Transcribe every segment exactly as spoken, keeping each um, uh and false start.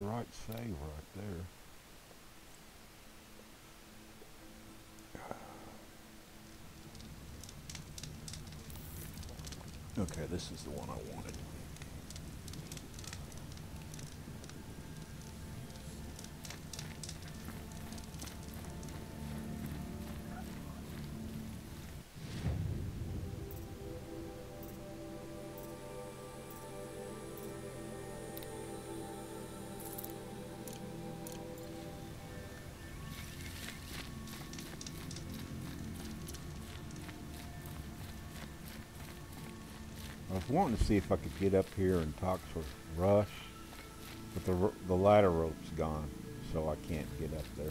Right save right there. Okay, this is the one I wanted. Wanting to see if I could get up here and talk to Rush, but the, the ladder rope's gone, so I can't get up there.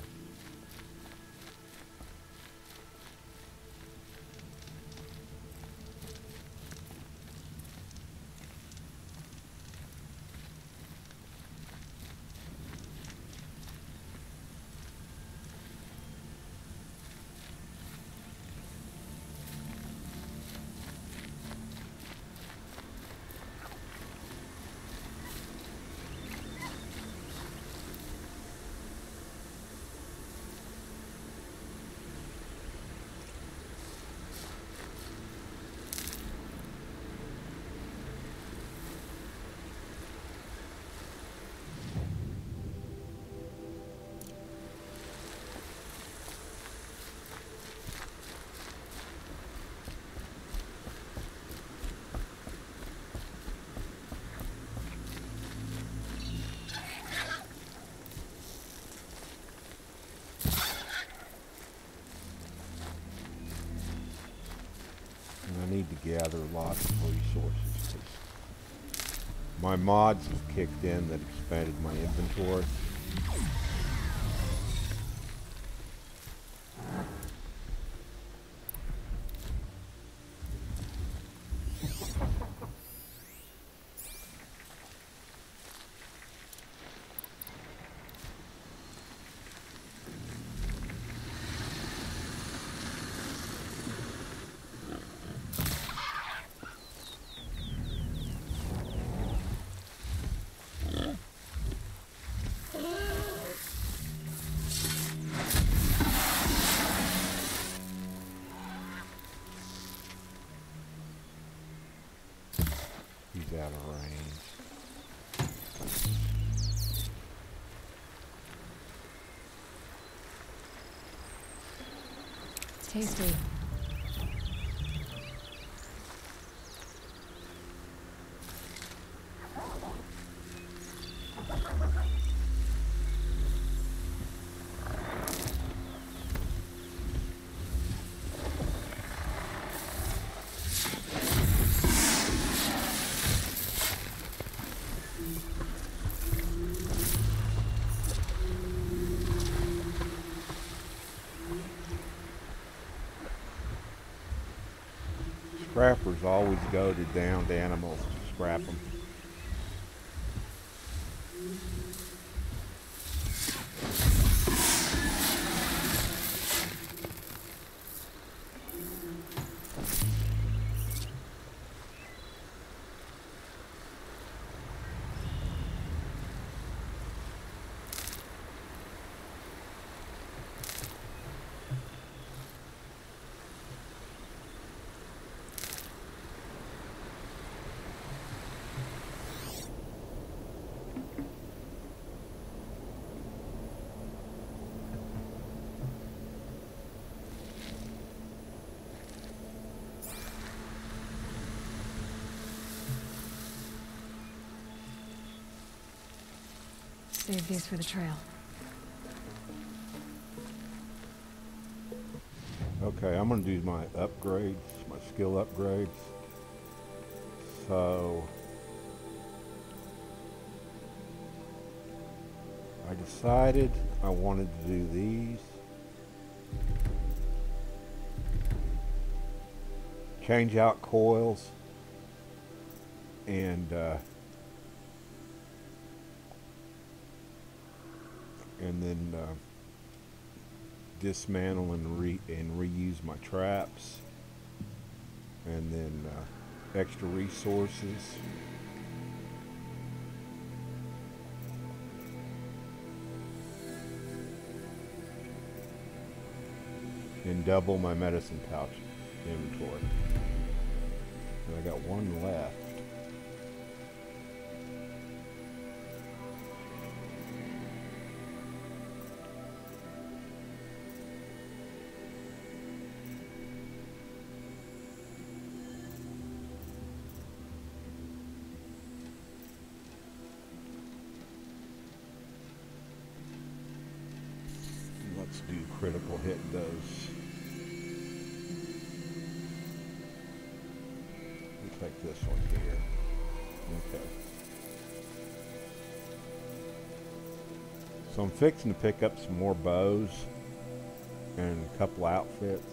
Gather lots of resources. My mods have kicked in that expanded my inventory. Out of range. It's tasty. Scrappers always go to downed animals to scrap them. Save these for the trail. Okay, I'm gonna do my upgrades, my skill upgrades. So I decided I wanted to do these. Change out coils and uh and then uh, dismantle and, re and reuse my traps, and then uh, extra resources. and double my medicine pouch inventory. And I got one left. Critical hit those. We'll take this one here. Okay. So I'm fixing to pick up some more bows and a couple outfits.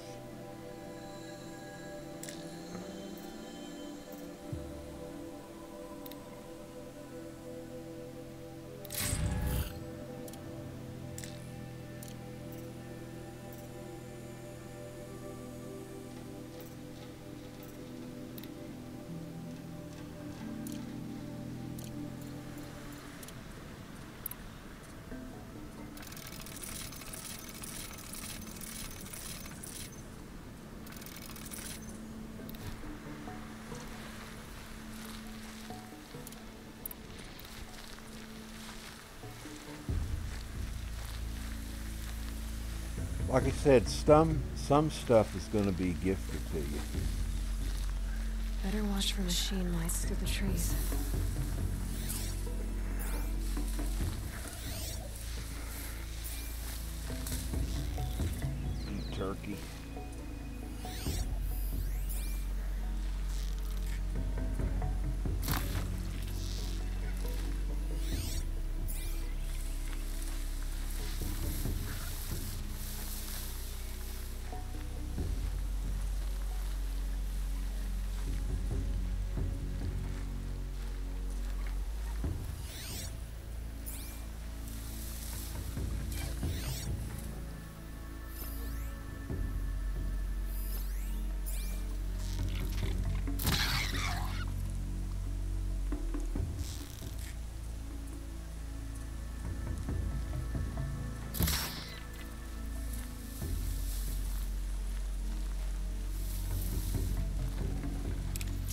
Like I said, some some stuff is going to be gifted to you. Better watch for machine lights through the trees. Eat turkey.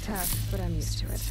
Tough, but I'm used to it.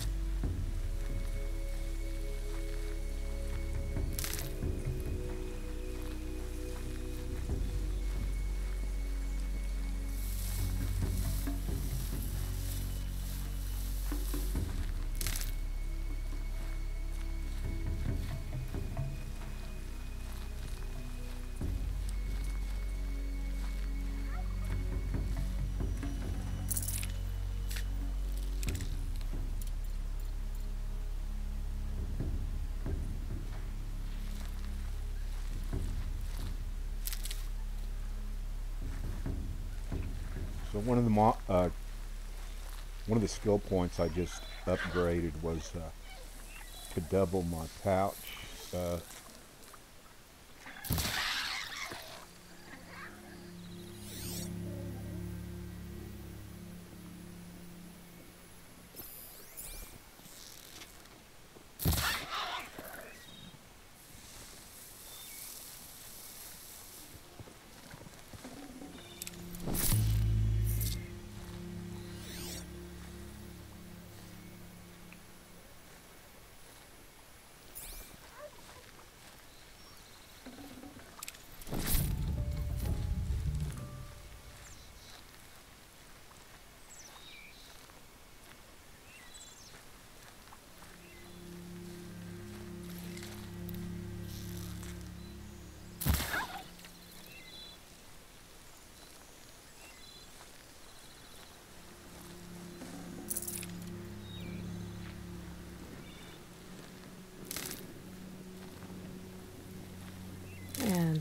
So one of the mo uh, one of the skill points I just upgraded was uh, to double my pouch. Uh,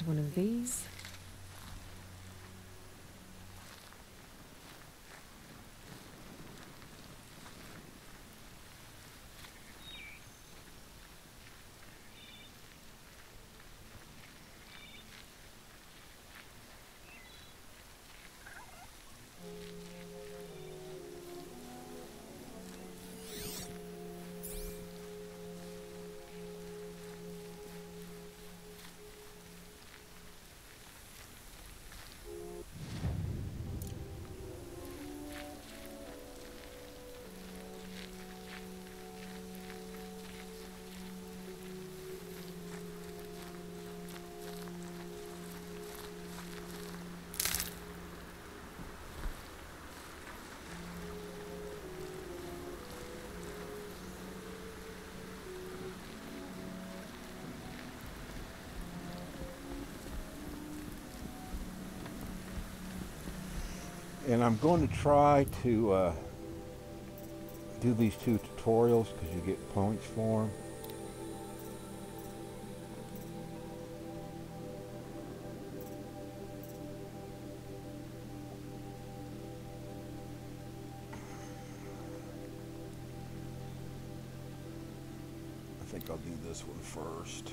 One of these. and I'm going to try to uh, do these two tutorials because you get points for them. I think I'll do this one first.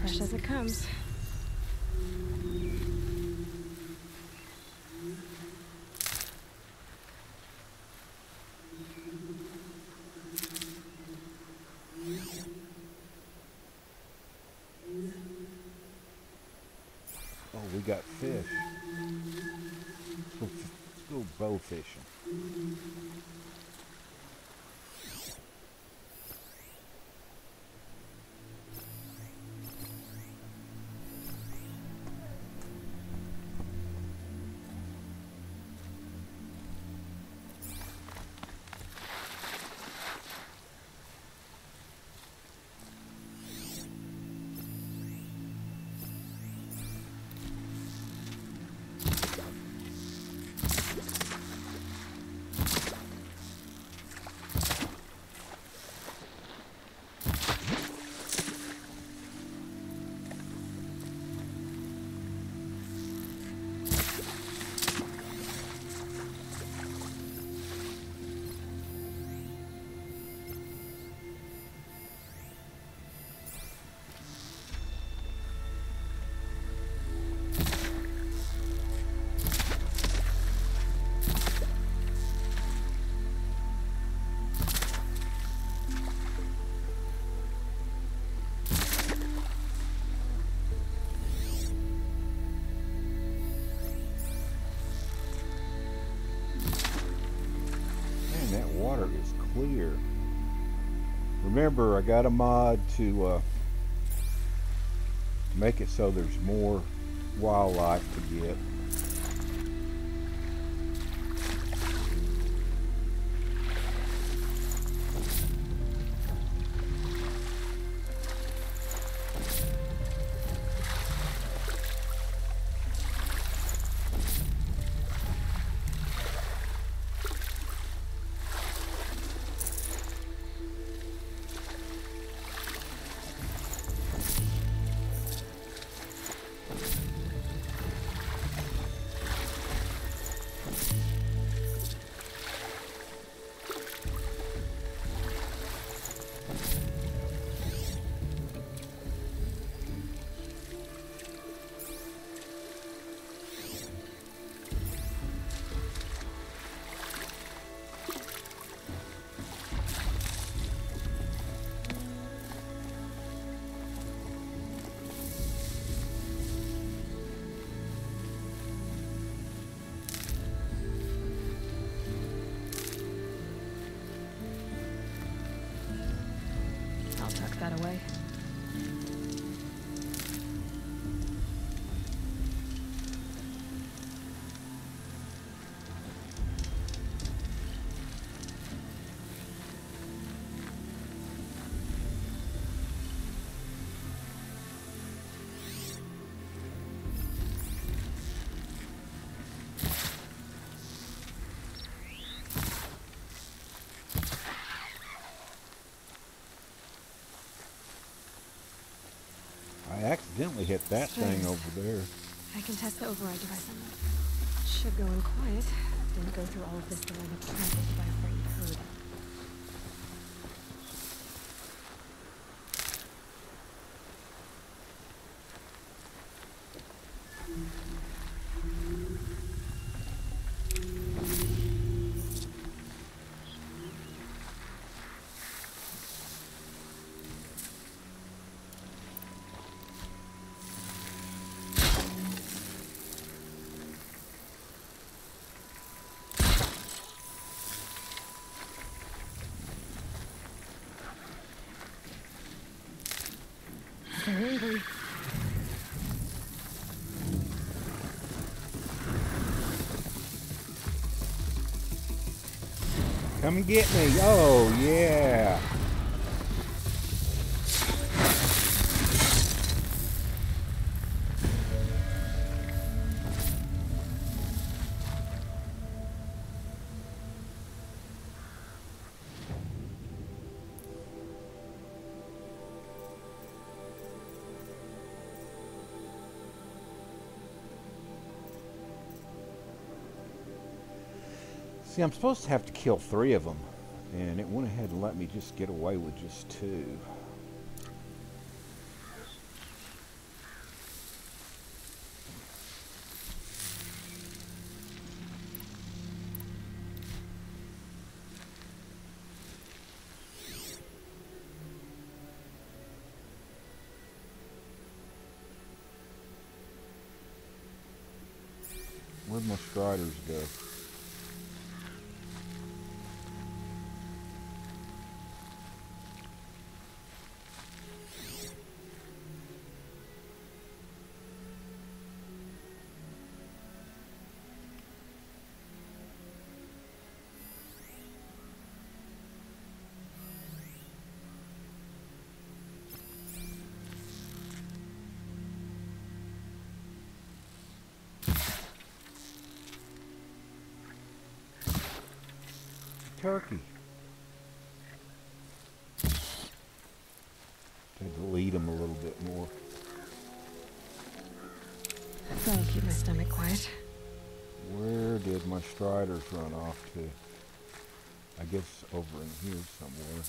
Fresh as it comes. Oh, we got fish. Let's go bow fishing. Clear. Remember, I got a mod to uh, make it so there's more wildlife to get. That away. I accidentally hit that sure. thing over there. I can test the override device on that. Should go in quiet. Didn't go through all of this to learn the traffic if I already heard. Come and get me. Oh, yeah. See, I'm supposed to have to kill three of them, and it went ahead and let me just get away with just two. Where'd my Striders go? Turkey. Had to lead him a little bit more. That'll keep my stomach quiet. Where did my Striders run off to? I guess over in here somewhere.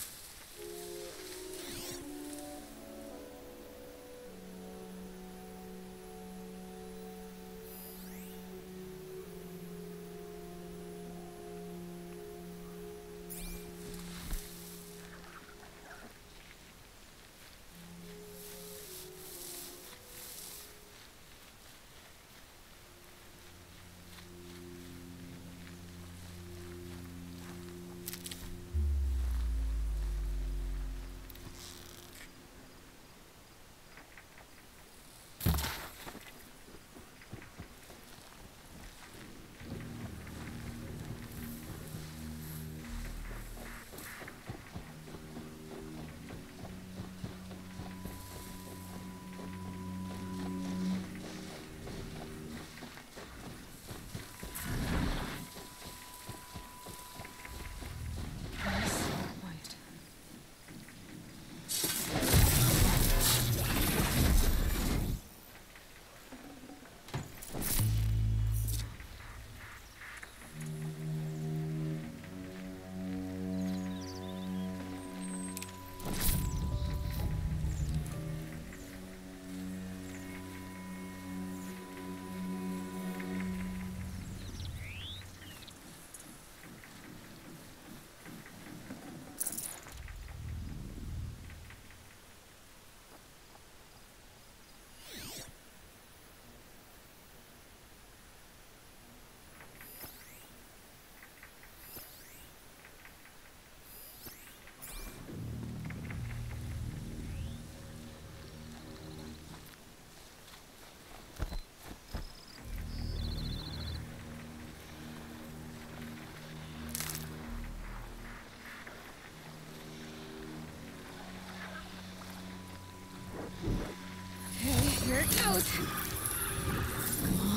Come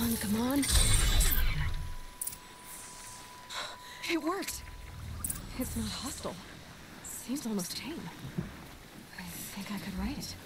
on, come on. It worked. It's not hostile. Seems almost tame. I think I could write it.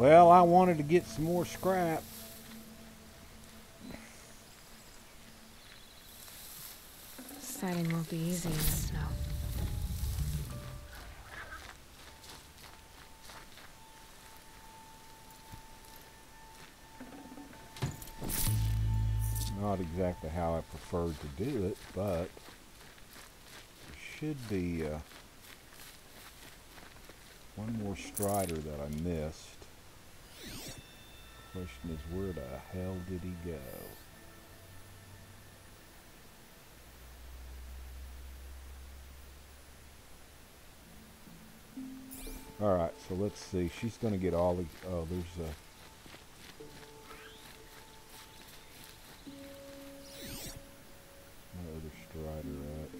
Well, I wanted to get some more scrap. Sighting won't be easy in the snow. Not exactly how I preferred to do it, but it should be uh, one more Strider that I missed. Question is, where the hell did he go? All right, so let's see. She's going to get all the... Oh, there's a... My other Strider up.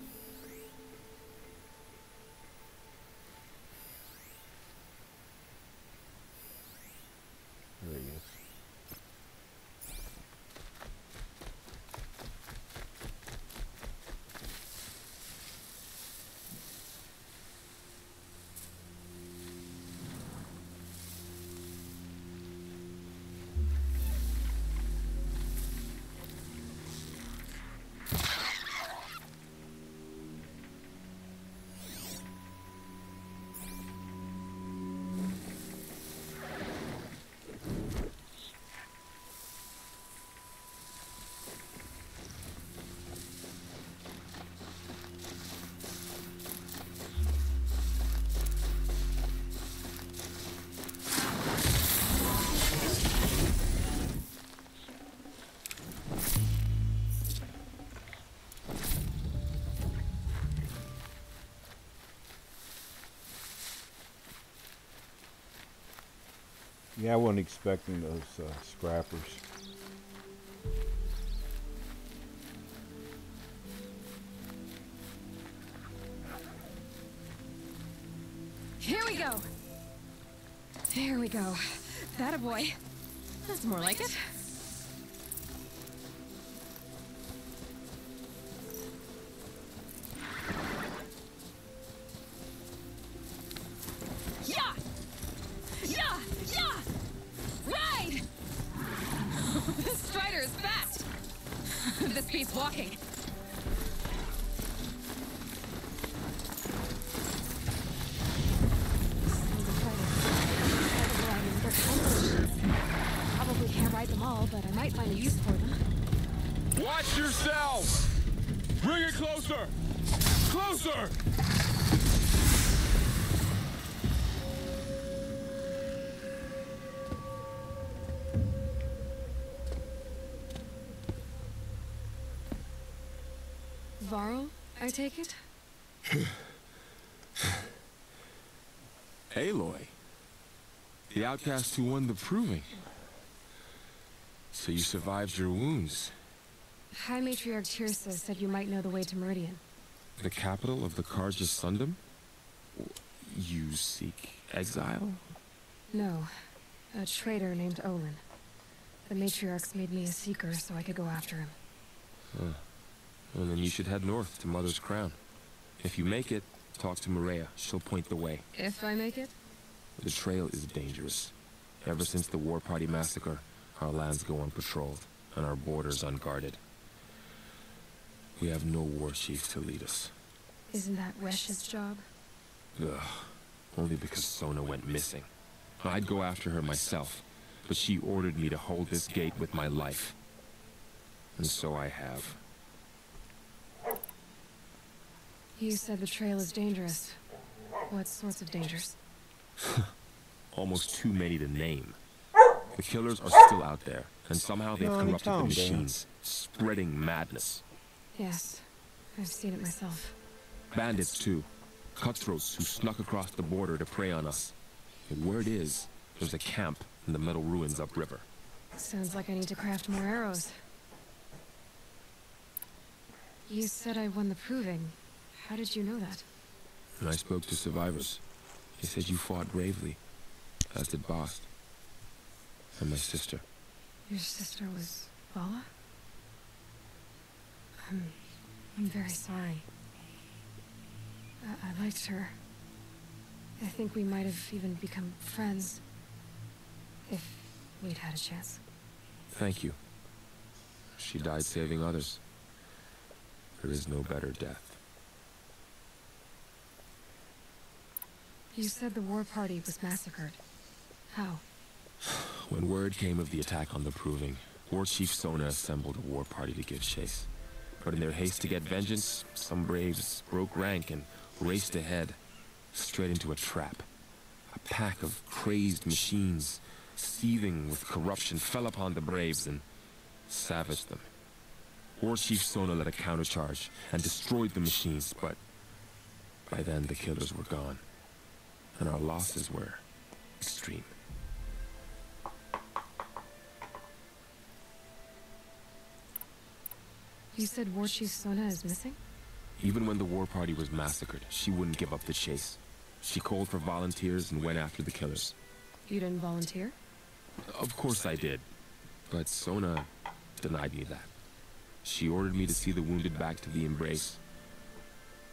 There he is. Yeah, I wasn't expecting those uh, scrappers. Here we go. There we go. That a boy. That's more like it. Varl, I take it? Aloy, the outcast who won the proving. So you survived your wounds. High Matriarch Tirza said you might know the way to Meridian. The capital of the Carja Sundom? You seek exile? No, a traitor named Olin. The Matriarchs made me a seeker so I could go after him. Huh. Well, then you should head north to Mother's Crown. If you make it, talk to Maria. She'll point the way. If I make it? The trail is dangerous. Ever since the War Party massacre, our lands go unpatrolled and our borders unguarded. We have no war chief to lead us. Isn't that Resh's job? Ugh. Only because Sona went missing. I'd go after her myself, but she ordered me to hold this gate with my life. And so I have. You said the trail is dangerous. What sorts of dangers? Almost too many to name. The killers are still out there, and somehow they've corrupted the machines, spreading madness. Yes, I've seen it myself. Bandits, too. Cutthroats who snuck across the border to prey on us. And word is, there's a camp in the metal ruins upriver. Sounds like I need to craft more arrows. You said I won the proving. How did you know that? And I spoke to survivors. They said you fought bravely, as did Bost. And my sister. Your sister was Bala? I'm, I'm very sorry. I, I liked her. I think we might have even become friends. if we'd had a chance. Thank you. She died saving others. There is no better death. You said the war party was massacred. How? When word came of the attack on the Proving, War Chief Sona assembled a war party to give chase. But in their haste to get vengeance, some braves broke rank and raced ahead, straight into a trap. A pack of crazed machines, seething with corruption, fell upon the braves and savaged them. War Chief Sona led a countercharge and destroyed the machines, but by then the killers were gone, and our losses were extreme. You said War Chief Sona is missing? Even when the war party was massacred, she wouldn't give up the chase. She called for volunteers and went after the killers. You didn't volunteer? Of course I did. But Sona denied me that. She ordered me to see the wounded back to the embrace.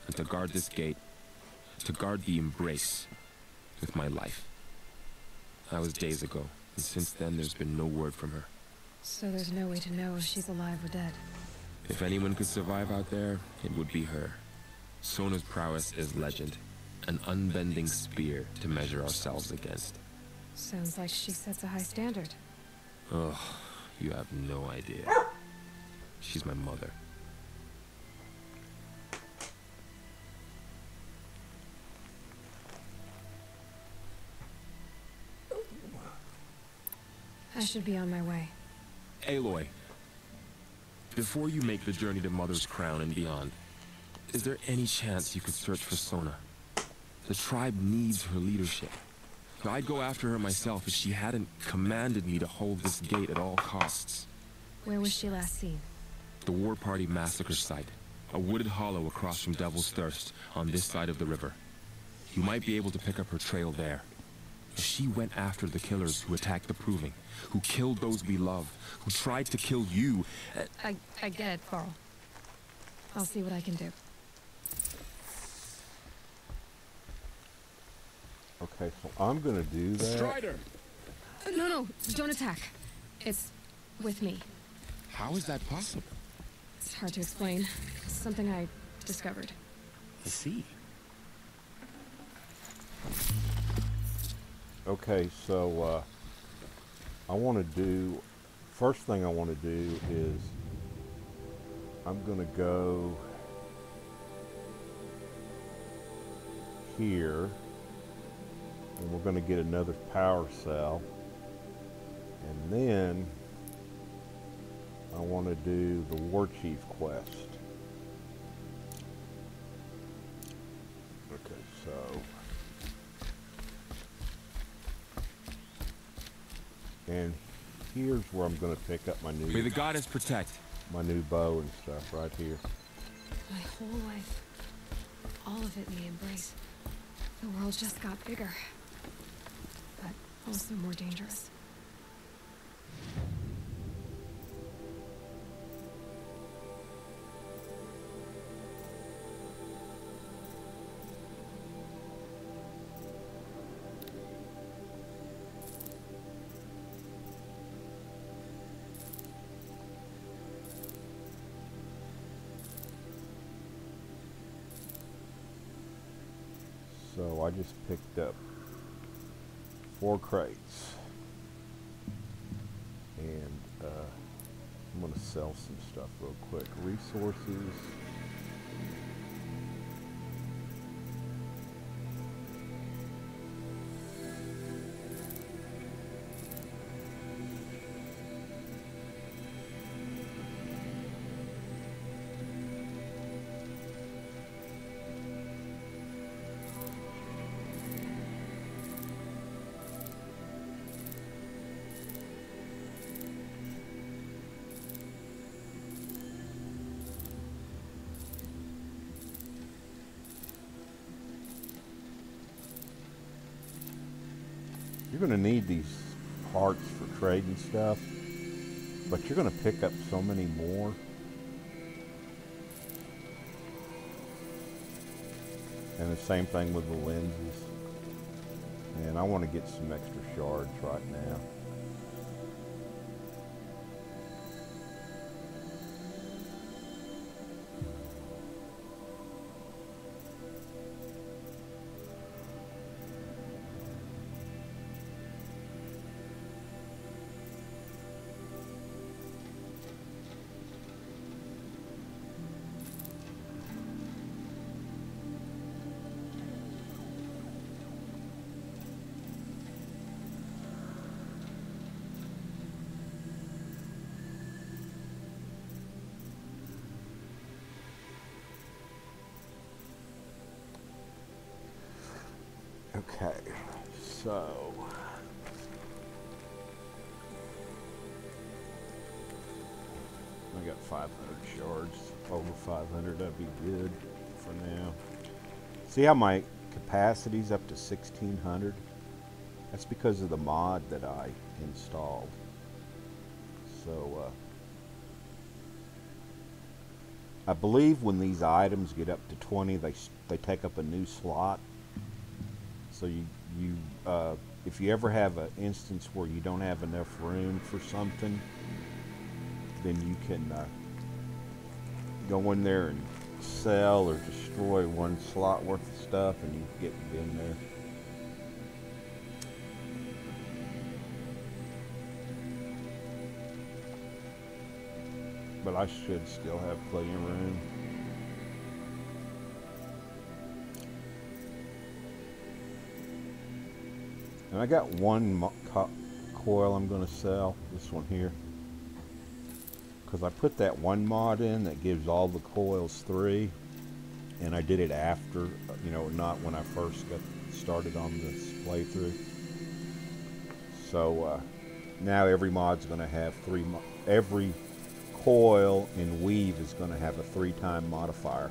And to guard this gate. To guard the embrace. With my life. That was days ago. And since then there's been no word from her. So there's no way to know if she's alive or dead. If anyone could survive out there, it would be her. Sona's prowess is legend. An unbending spear to measure ourselves against. Sounds like she sets a high standard. Oh, you have no idea. She's my mother. I should be on my way. Aloy. Before you make the journey to Mother's Crown and beyond, is there any chance you could search for Sona? The tribe needs her leadership. I'd go after her myself if she hadn't commanded me to hold this gate at all costs. Where was she last seen? The War Party massacre site. A wooded hollow across from Devil's Thirst, on this side of the river. You might be able to pick up her trail there. She went after the killers who attacked the Proving, who killed those we love, who tried to kill you. I, I get it, Carl. I'll see what I can do. Okay, so I'm gonna do that. Strider! No, no, don't attack. It's with me. How is that possible? It's hard to explain. It's something I discovered. I see. Okay, so uh, I want to do, first thing I want to do is I'm going to go here, and we're going to get another power cell, and then I want to do the War Chief quest. Okay, so... and here's where I'm going to pick up my new... May the goddess protect. My new bow and stuff right here. My whole life. All of it in the embrace. The world just got bigger. But also more dangerous. So I just picked up four crates, and uh, I'm going to sell some stuff real quick. Resources. You're going to need these parts for trade and stuff, but you're going to pick up so many more. And the same thing with the lenses. And I want to get some extra shards right now. Okay, so I got five hundred shards. Over five hundred, that'd be good for now. See how my capacity's up to sixteen hundred? That's because of the mod that I installed. So, uh, I believe when these items get up to twenty, they they take up a new slot. So you you uh, if you ever have an instance where you don't have enough room for something, then you can uh, go in there and sell or destroy one slot worth of stuff, and you get in there. But I should still have plenty of room. And I got one co coil I'm going to sell, this one here. Because I put that one mod in that gives all the coils three. And I did it after, you know, not when I first got started on this playthrough. So uh, now every mod's going to have three, mo every coil and weave is going to have a three-time modifier.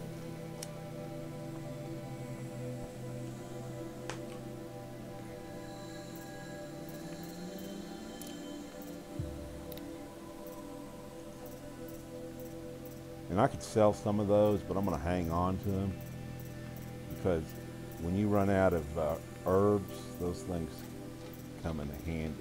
And I could sell some of those, but I'm going to hang on to them, because when you run out of uh, herbs, those things come in handy.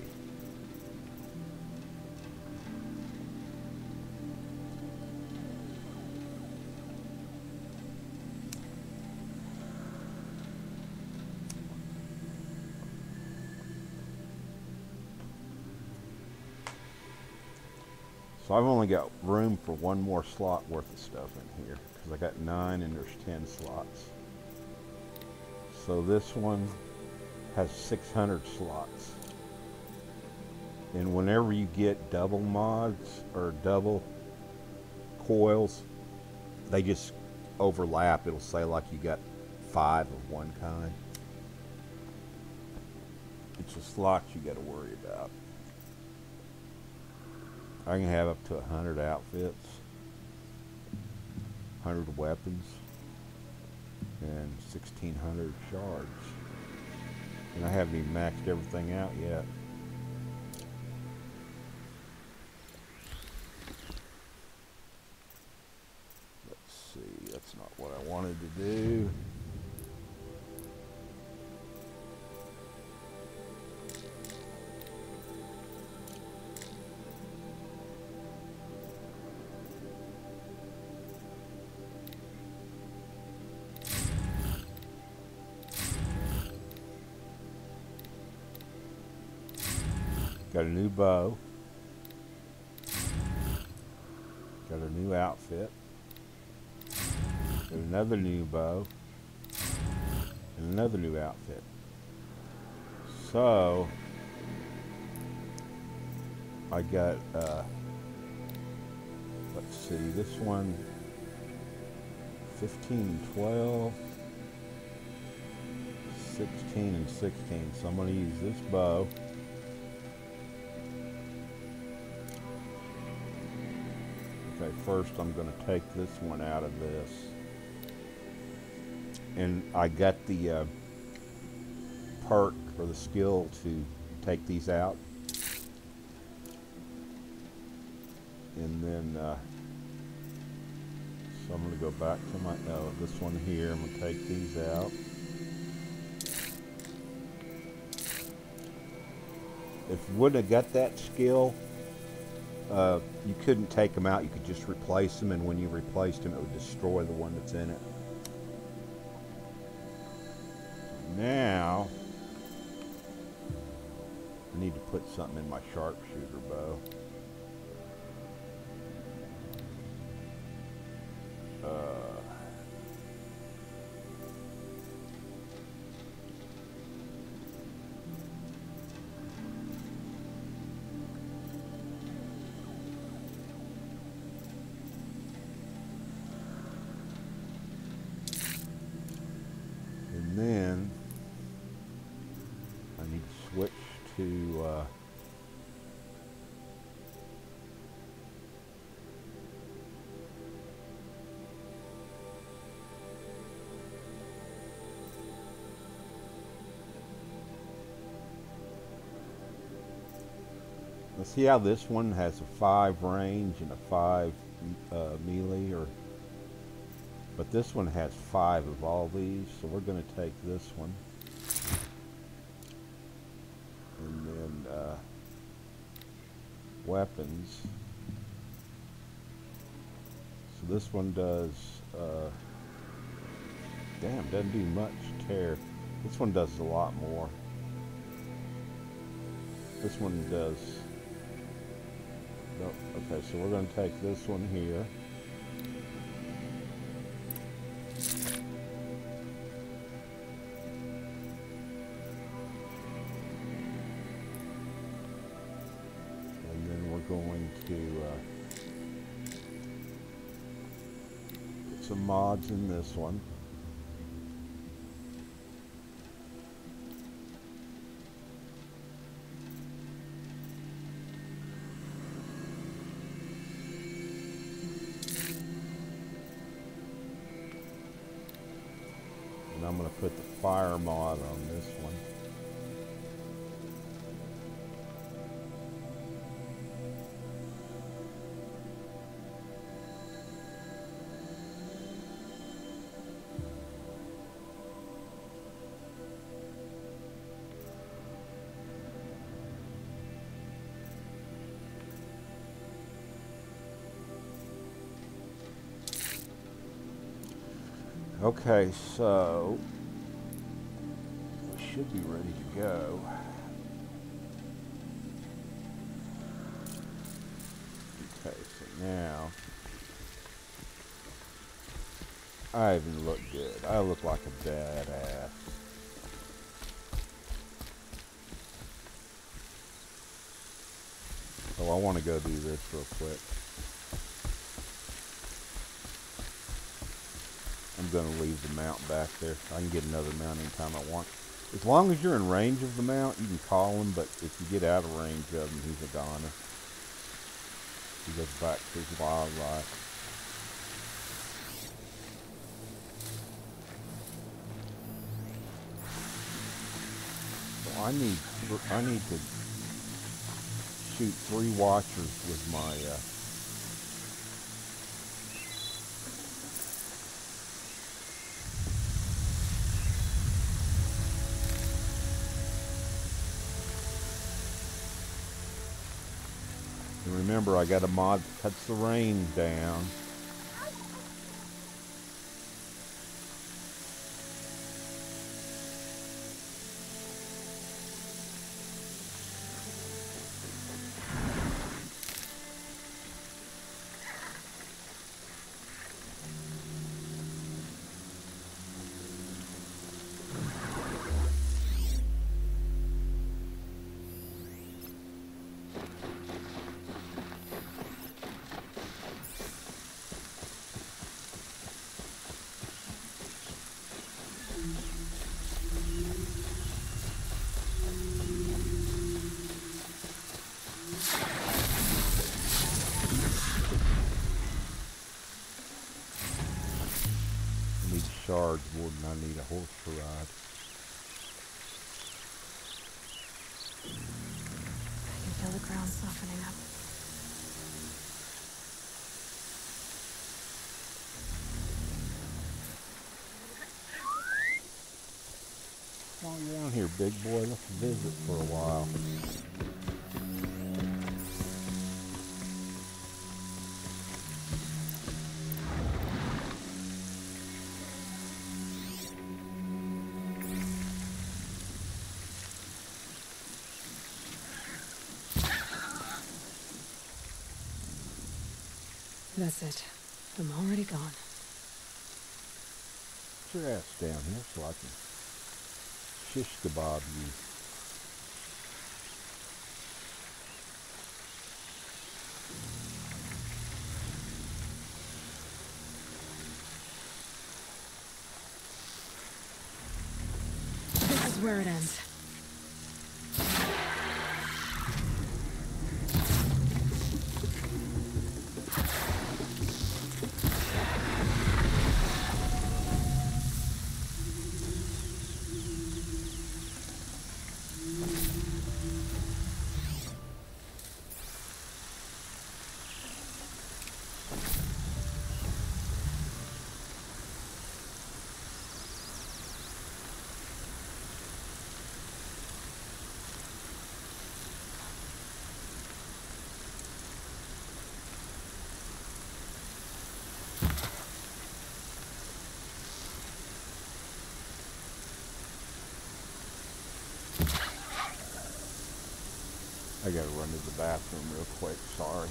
So I've only got room for one more slot worth of stuff in here, because I got nine and there's ten slots. So this one has six hundred slots. And whenever you get double mods or double coils, they just overlap. It'll say like you got five of one kind. It's a slot you got to worry about. I can have up to one hundred outfits, one hundred weapons, and sixteen hundred shards. And I haven't even maxed everything out yet. Let's see, that's not what I wanted to do. Got a new bow. Got a new outfit. Got another new bow. And another new outfit. So I got uh let's see, this one fifteen, twelve, sixteen and sixteen. So I'm gonna use this bow. First, I'm going to take this one out of this. And I got the uh, perk or the skill to take these out. And then, uh, so I'm going to go back to my, no, this one here. I'm going to take these out. If you wouldn't have got that skill, Uh, you couldn't take them out, you could just replace them, and when you replaced them, it would destroy the one that's in it. Now, I need to put something in my sharpshooter bow. Uh, Let's see how this one has a five range and a five uh, melee, or but this one has five of all these, so we're going to take this one. And then uh, weapons. So this one does, uh, damn, doesn't do much tear. This one does a lot more. This one does. No, okay, so we're going to take this one here. And then we're going to uh, put some mods in this one. I'm going to put the fire mod on this one. Okay, so we should be ready to go. Okay, so now I even look good. I look like a badass. So I want to go do this real quick. I'm going to leave the mount back there. I can get another mount anytime I want. As long as you're in range of the mount, you can call him, but if you get out of range of him, he's a goner. He goes back to his wildlife. So I need, I need to shoot three watchers with my... Uh, Remember, I got a mod that cuts the rain down. More than I need a horse to ride. I can feel the ground softening up. Come on down here, big boy. Let's visit for a while. That's it. I'm already gone. Put your ass down here so I can shish kebab you. This is where it ends. I gotta run to the bathroom real quick, sorry.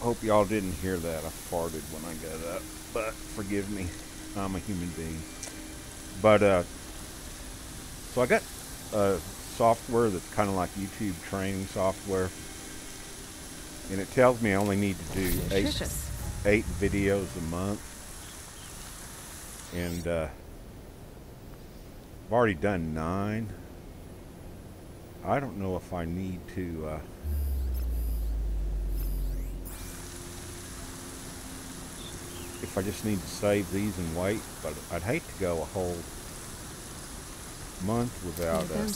Hope y'all didn't hear that. I farted when I got up, but forgive me. I'm a human being. But, uh, so I got uh, software that's kind of like YouTube training software, and it tells me I only need to do eight, eight videos a month. And uh, I've already done nine. I don't know if I need to... Uh, if I just need to save these and wait, but I'd hate to go a whole month without uh,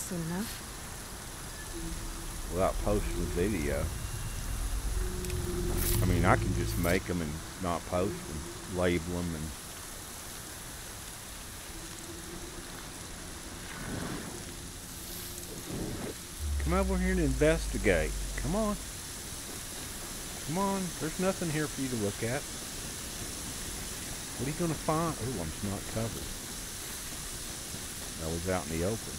without posting a video. I mean, I can just make them and not post them, label them, and come over here and investigate. Come on, come on. There's nothing here for you to look at. What are you going to find? Oh, I'm just not covered. I was out in the open.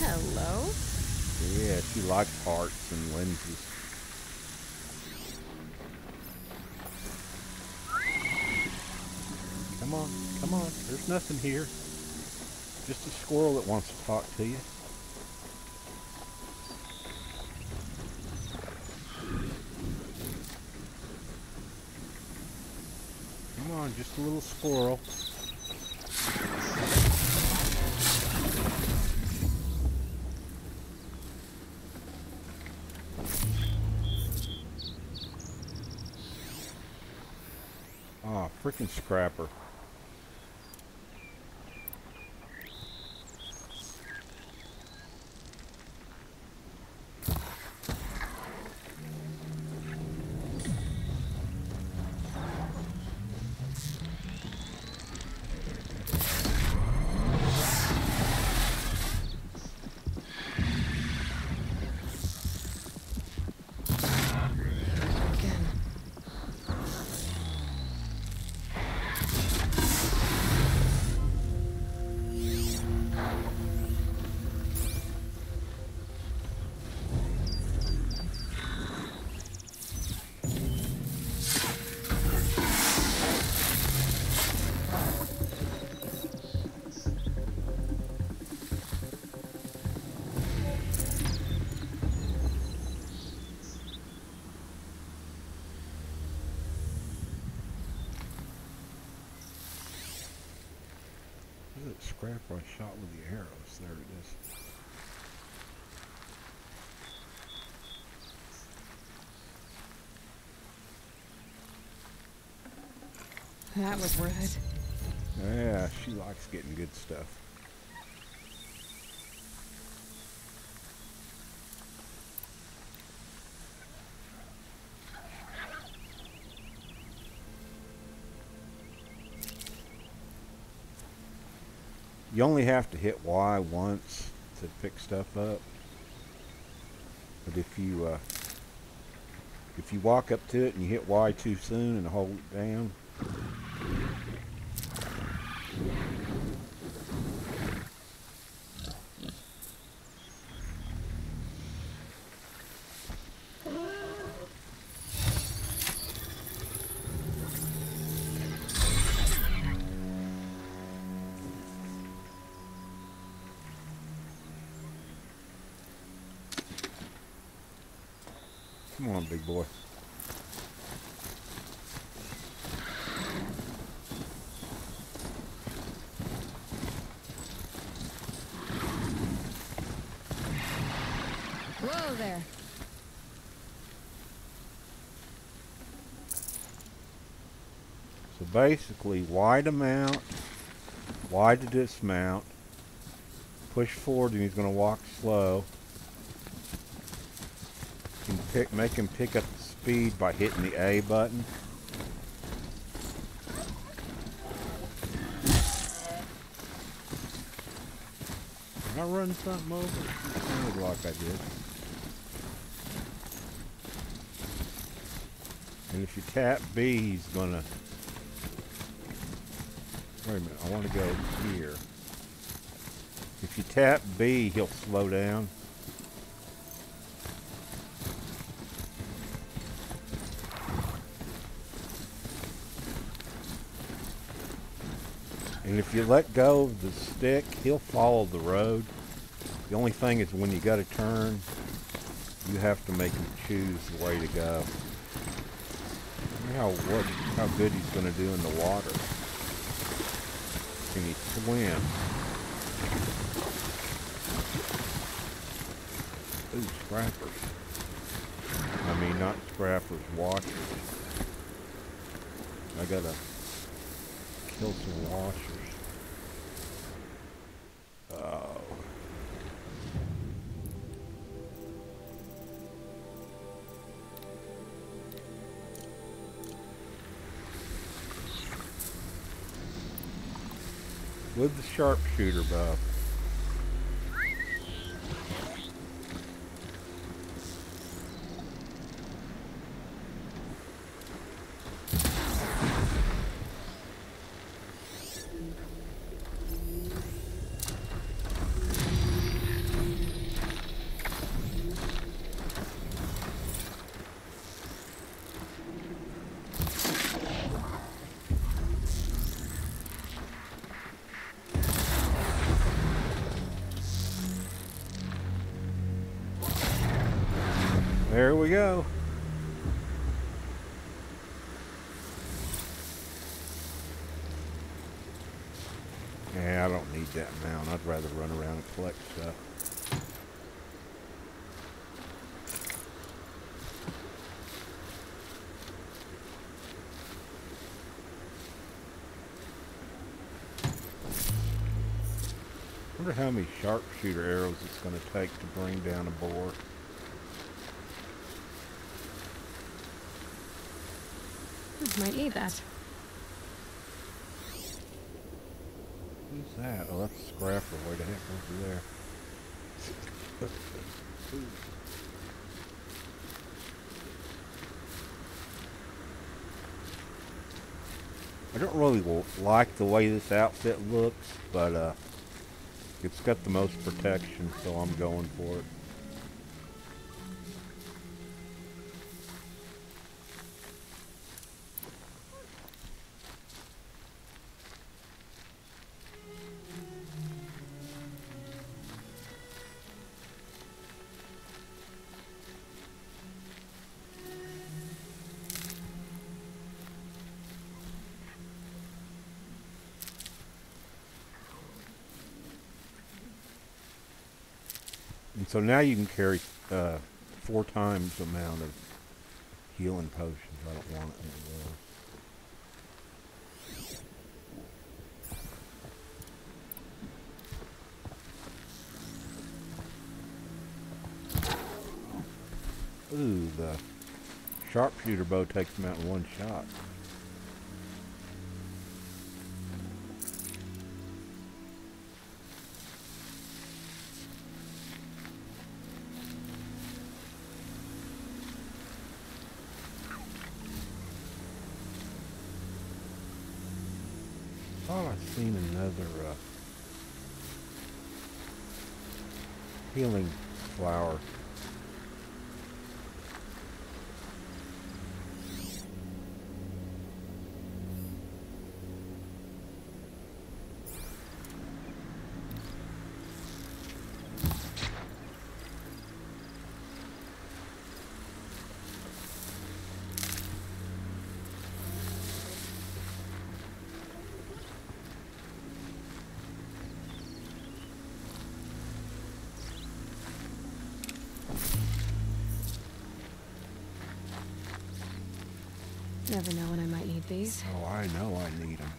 Hello? Yeah, she likes hearts and lenses. Come on, come on. There's nothing here. Just a squirrel that wants to talk to you. Just a little squirrel. Ah, freaking Scrapper. Scrapper I shot with the arrows. There it is. That was worth it. Yeah, she likes getting good stuff. You only have to hit Y once to pick stuff up. But if you uh, if you walk up to it and you hit Y too soon and hold it down, big boy. Whoa there. So basically, wide him out, wide to dismount, push forward, and he's going to walk slow. Pick, make him pick up the speed by hitting the A button. Did I run something over? It sounded like I did. And if you tap B, he's gonna... Wait a minute, I want to go here. If you tap B, he'll slow down. And if you let go of the stick, he'll follow the road. The only thing is when you got to turn, you have to make him choose the way to go. Look how, what, how good he's going to do in the water. Can he swim? Ooh, Scrappers. I mean, not Scrappers, Watchers. I got to kill some Watchers. Oh. With the sharpshooter buff. There we go. Yeah, I don't need that mound. I'd rather run around and collect stuff. I wonder how many sharpshooter arrows it's going to take to bring down a boar. Might need that. Who's that? Oh, that's Scrapper. Way to heck over there. I don't really like the way this outfit looks, but uh, it's got the most protection, so I'm going for it. So now you can carry uh, four times the amount of healing potions. I don't want it anymore. Ooh, the sharpshooter bow takes them out in one shot. thought I'd seen another uh, healing flower. Never know when I might need these. Oh, I know I need them.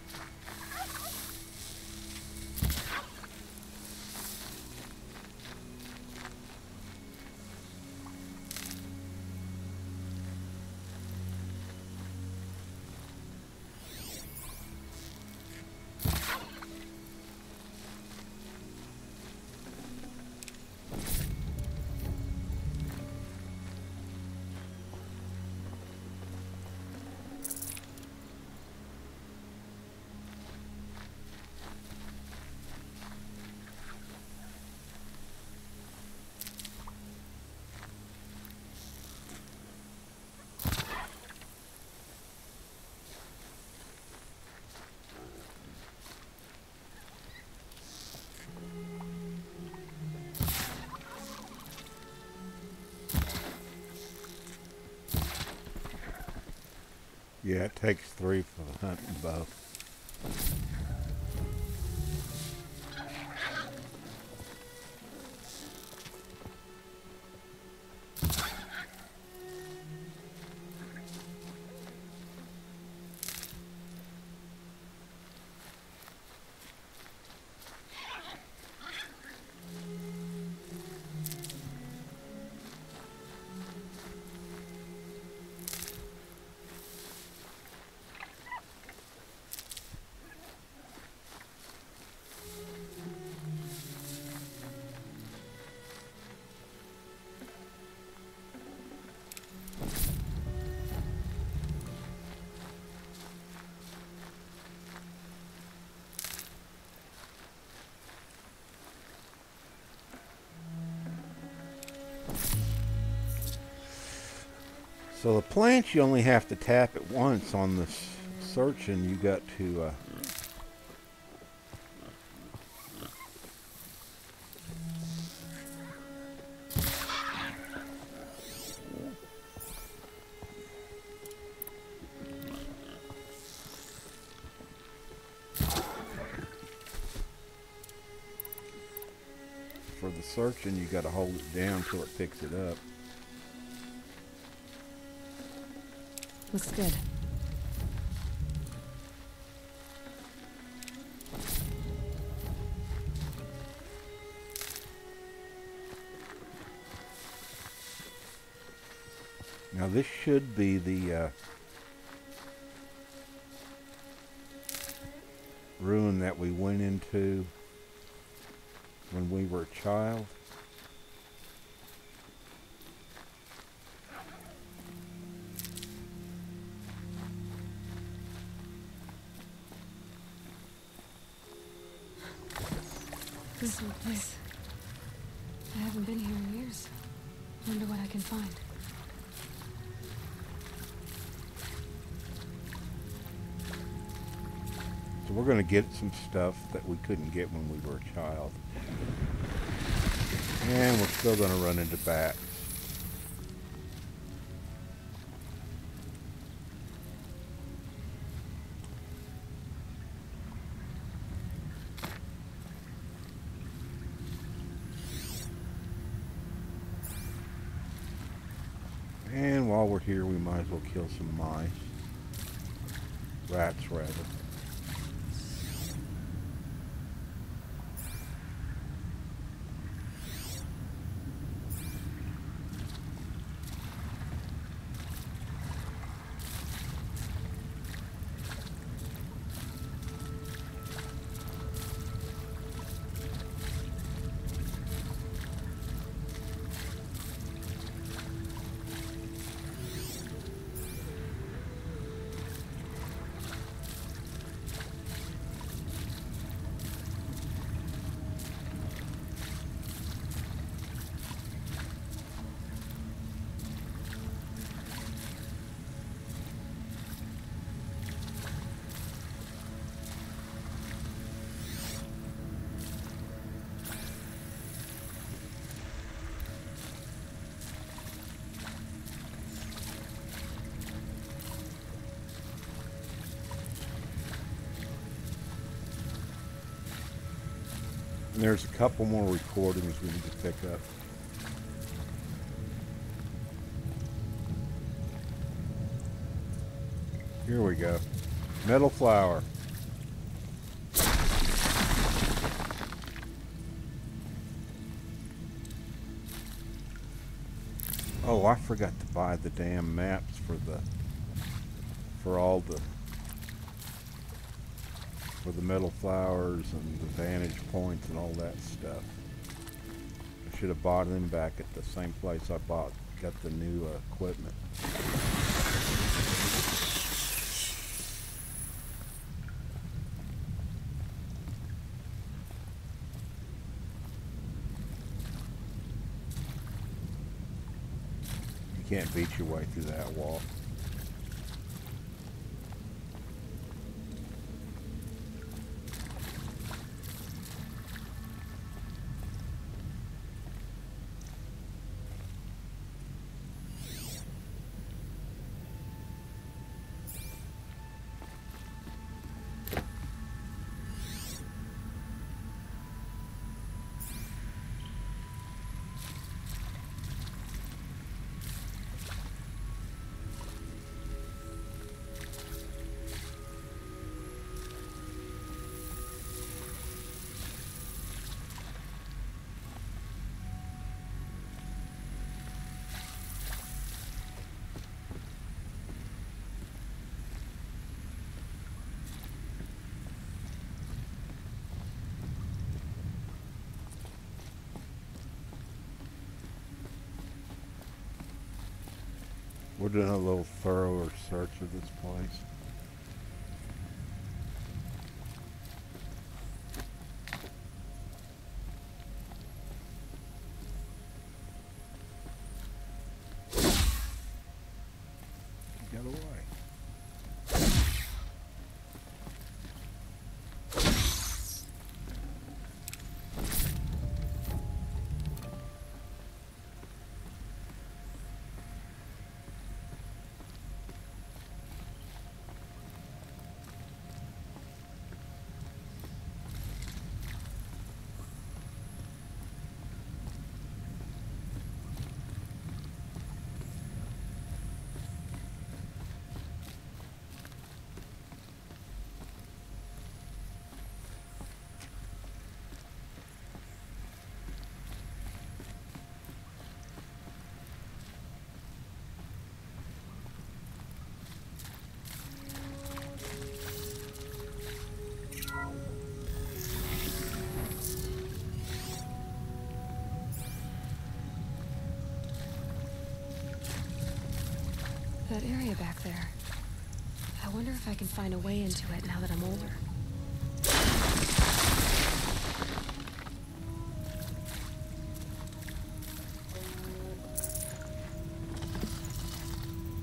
Yeah, it takes three for the hunting bow. So the plants, you only have to tap it once on this search, and you got to uh, for the search, and you got to hold it down till it picks it up. Looks good. Now this should be the uh, ruin that we went into when we were a child. This is a place. I haven't been here in years. Wonder what I can find. So we're going to get some stuff that we couldn't get when we were a child. And we're still going to run into bats. Here we might as well kill some mice. Rats, rather. And there's a couple more recordings we need to pick up. Here we go. Metal flower. Oh, I forgot to buy the damn maps for the for all the for the metal flowers and the vantage points and all that stuff. I should have bought them back at the same place I bought got the new uh, equipment. Can't beat your way through that wall. We're doing a little thorough search of this place. That area back there. I wonder if I can find a way into it now that I'm older.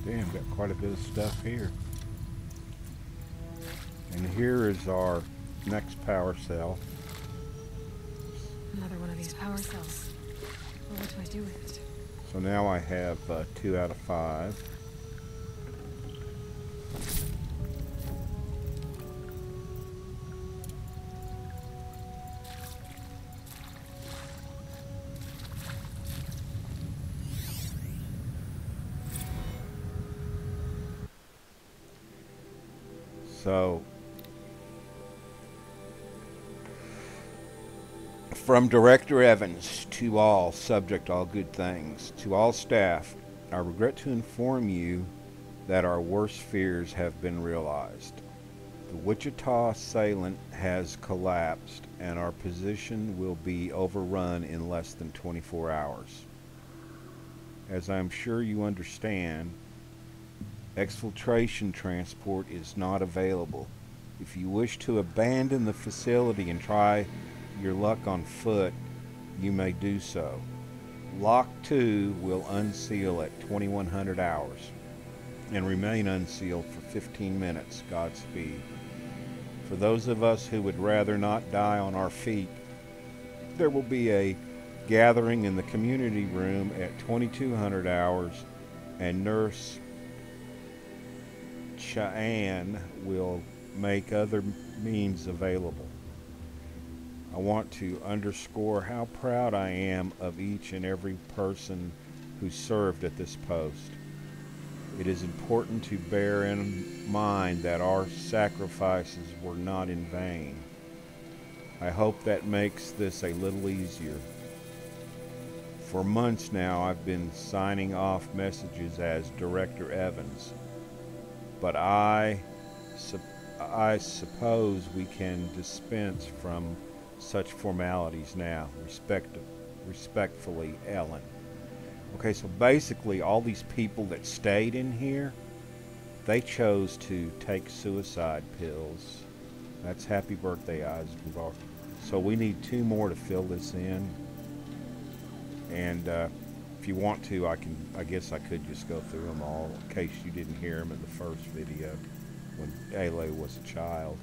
Damn, got quite a bit of stuff here. And here is our next power cell. Another one of these power cells. Well, what do I do with it? So now I have uh, two out of five. So, from Director Evans, to all, subject all good things, to all staff, I regret to inform you that our worst fears have been realized. The Wichita Salient has collapsed, and our position will be overrun in less than twenty-four hours. As I am sure you understand, exfiltration transport is not available. If you wish to abandon the facility and try your luck on foot, you may do so. Lock two will unseal at twenty-one hundred hours and remain unsealed for fifteen minutes. Godspeed. For those of us who would rather not die on our feet, there will be a gathering in the community room at twenty-two hundred hours, and Nurse Cheyenne will make other means available. I want to underscore how proud I am of each and every person who served at this post. It is important to bear in mind that our sacrifices were not in vain. I hope that makes this a little easier. For months now, I've been signing off messages as Director Evans, but I, su- I suppose we can dispense from such formalities now. Respect- respectfully, Ellen. Okay, so basically all these people that stayed in here, they chose to take suicide pills. That's happy birthday, Eisenberg. So we need two more to fill this in. And uh, if you want to, I can. I guess I could just go through them all in case you didn't hear them in the first video when Aloy was a child.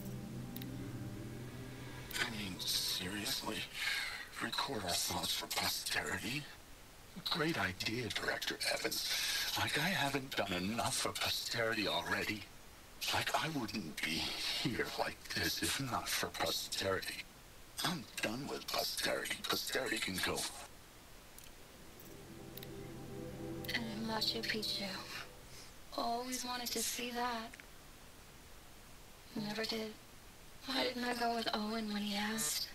I mean, seriously, record our thoughts for posterity? Great idea, Director Evans. Like I haven't done enough for posterity already. Like I wouldn't be here like this if not for posterity. I'm done with posterity. Posterity can go. And Machu Picchu. Always wanted to see that. Never did. Why didn't I go with Owen when he asked?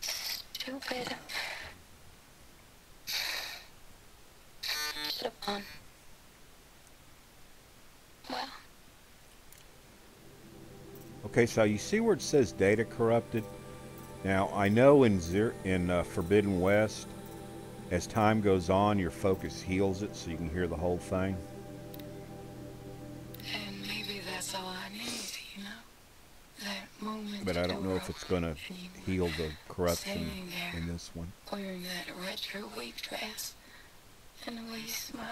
Stupid. Should have gone. Well. Okay, so you see where it says data corrupted? Now, I know in, zero, in uh, Forbidden West, as time goes on, your focus heals it so you can hear the whole thing. And maybe that's all I need, you know? That moment. But I don't know if it's going to heal the corruption there, in this one. Wearing that retro wave dress. And the way you smile.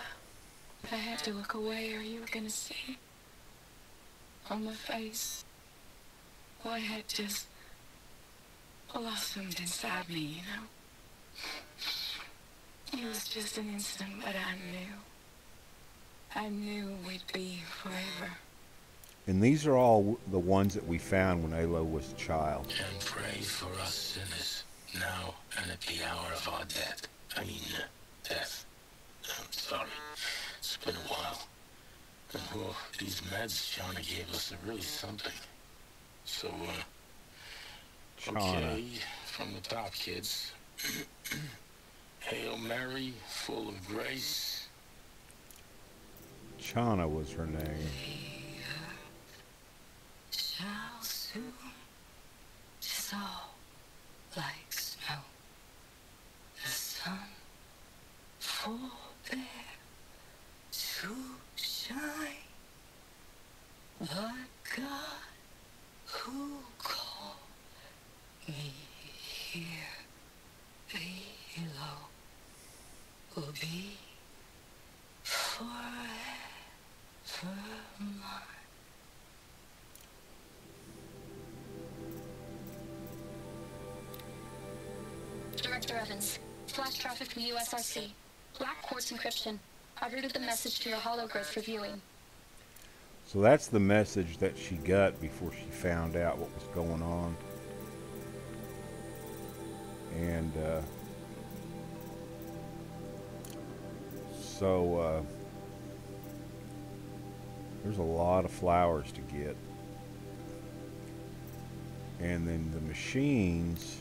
I had to look away or you were going to see. On my face. Well, I had just blossomed inside me, you know? It was just an instant, but I knew. I knew we'd be forever. And these are all the ones that we found when Aloy was a child. And pray for us sinners, now and at the hour of our death. I mean, uh, death. I'm sorry. It's been a while. And, well, these meds Chana gave us are really something. So, uh, okay, from the top, kids. Hail Mary, full of grace. Chana was her name. We, uh, shall soon dissolve like snow. The sun forbear to shine. But God who called me here below will be forever mine. Director Evans, flash traffic from U S R C. Black quartz encryption. I routed the message to your hologrid for viewing. So that's the message that she got before she found out what was going on. And, uh, so, uh, there's a lot of flowers to get. And then the machines,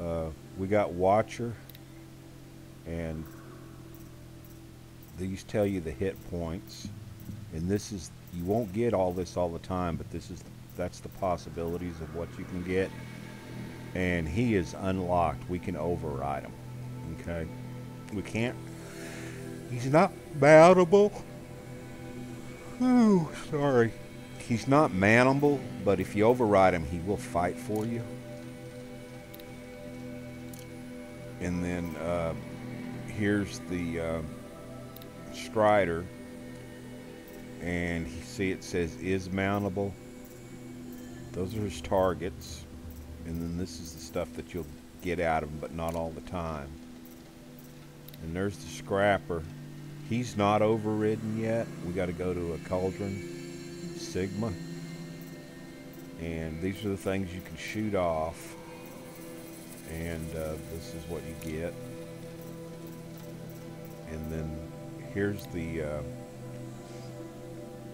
uh, we got Watcher, and these tell you the hit points. And this is, you won't get all this all the time, but this is, that's the possibilities of what you can get. And he is unlocked. We can override him. Okay? We can't. He's not mountable. Ooh, sorry. He's not mountable, but if you override him, he will fight for you. And then, uh, here's the, uh, Strider. And you see it says is mountable. Those are his targets. And then this is the stuff that you'll get out of him, but not all the time. And there's the Scrapper. He's not overridden yet. We got to go to a Cauldron Sigma. And these are the things you can shoot off. and uh, this is what you get. And then here's the uh,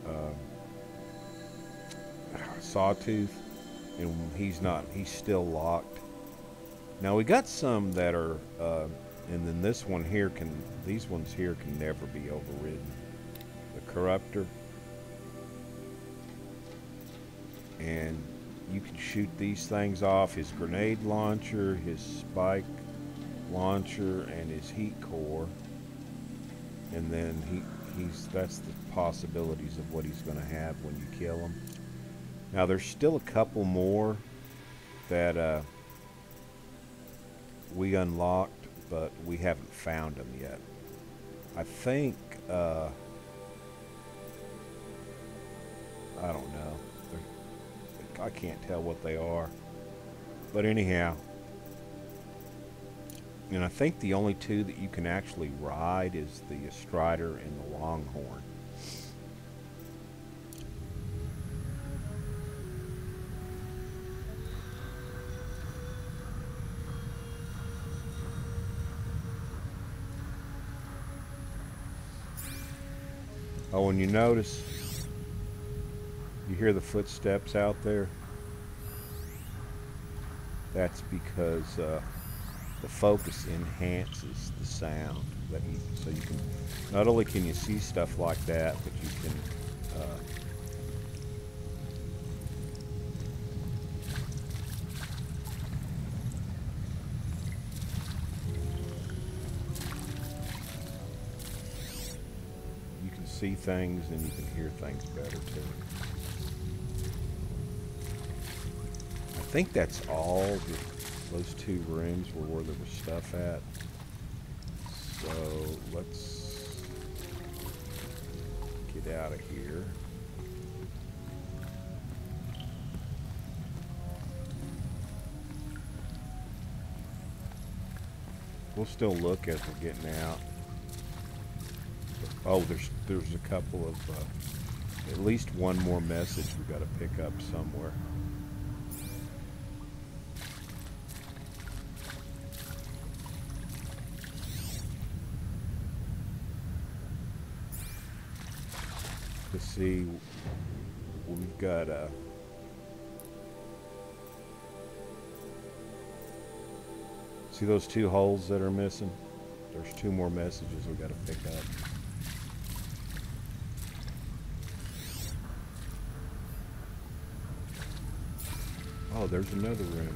uh, Sawtooth, and he's not, he's still locked. Now we got some that are, uh, and then this one here can, these ones here can never be overridden. The Corruptor. And you can shoot these things off, his grenade launcher, his spike launcher, and his heat core. And then he, he's, that's the possibilities of what he's going to have when you kill him. Now there's still a couple more that uh, we unlocked, but we haven't found them yet. I think, uh, I don't know. They're, I can't tell what they are. But anyhow. And I think the only two that you can actually ride is the Strider and the Longhorn. Oh, and you notice, you hear the footsteps out there? That's because uh, the focus enhances the sound. That you, so you can, not only can you see stuff like that, but you can uh, you can see things and you can hear things better too. I think that's all the, those two rooms were where there was stuff at. So let's get out of here. We'll still look as we're getting out. Oh, there's there's a couple of uh, at least one more message we've got to pick up somewhere. See, we've got a see those two holes that are missing. There's two more messages we got to pick up. Oh, there's another room.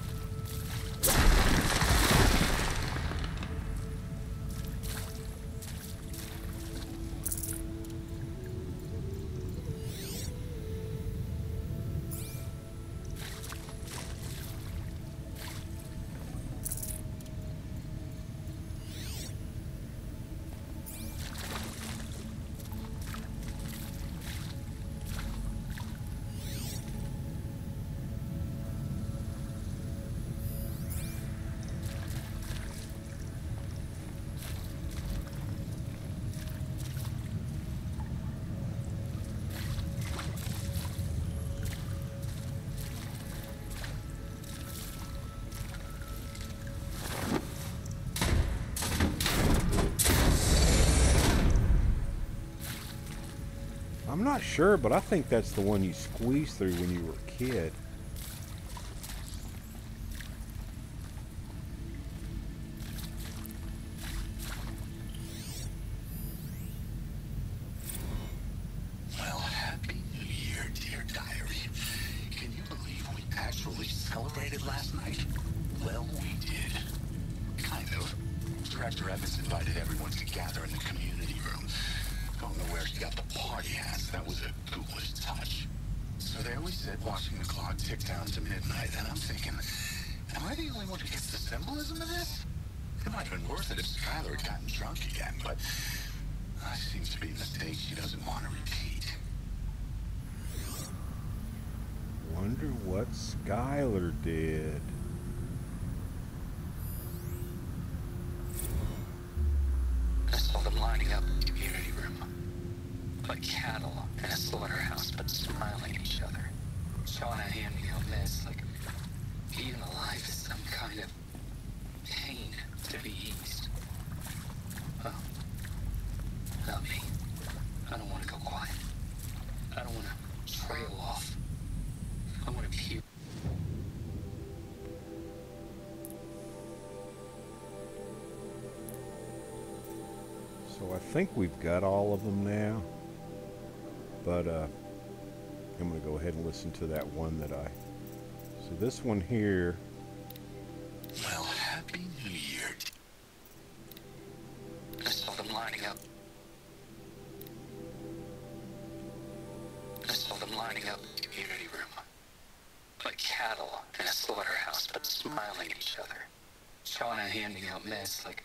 I'm not sure, but I think that's the one you squeezed through when you were a kid. Well, happy New Year, dear diary. Can you believe we actually celebrated last night? Well, we did. Kind of. Director Evans invited everyone to gather in the community room. Don't know where she got the party ass. That was a ghoulish touch. So there we sit, watching the clock tick down to midnight, and I'm thinking, am I the only one who gets the symbolism of this? It might have been worth it if Skylar had gotten drunk again, but that seems to be a mistake she doesn't want to repeat. Wonder what Skylar did. I saw them lining up in the community room. Like cattle in a slaughterhouse, but smiling at each other. Chana handed me a mess, like being alive is some kind of So I think we've got all of them now. But uh, I'm going to go ahead and listen to that one that I... So this one here... Well, Happy New Year. I saw them lining up. I saw them lining up in the community room. Like cattle in a slaughterhouse, but smiling at each other. Chana handing out meds like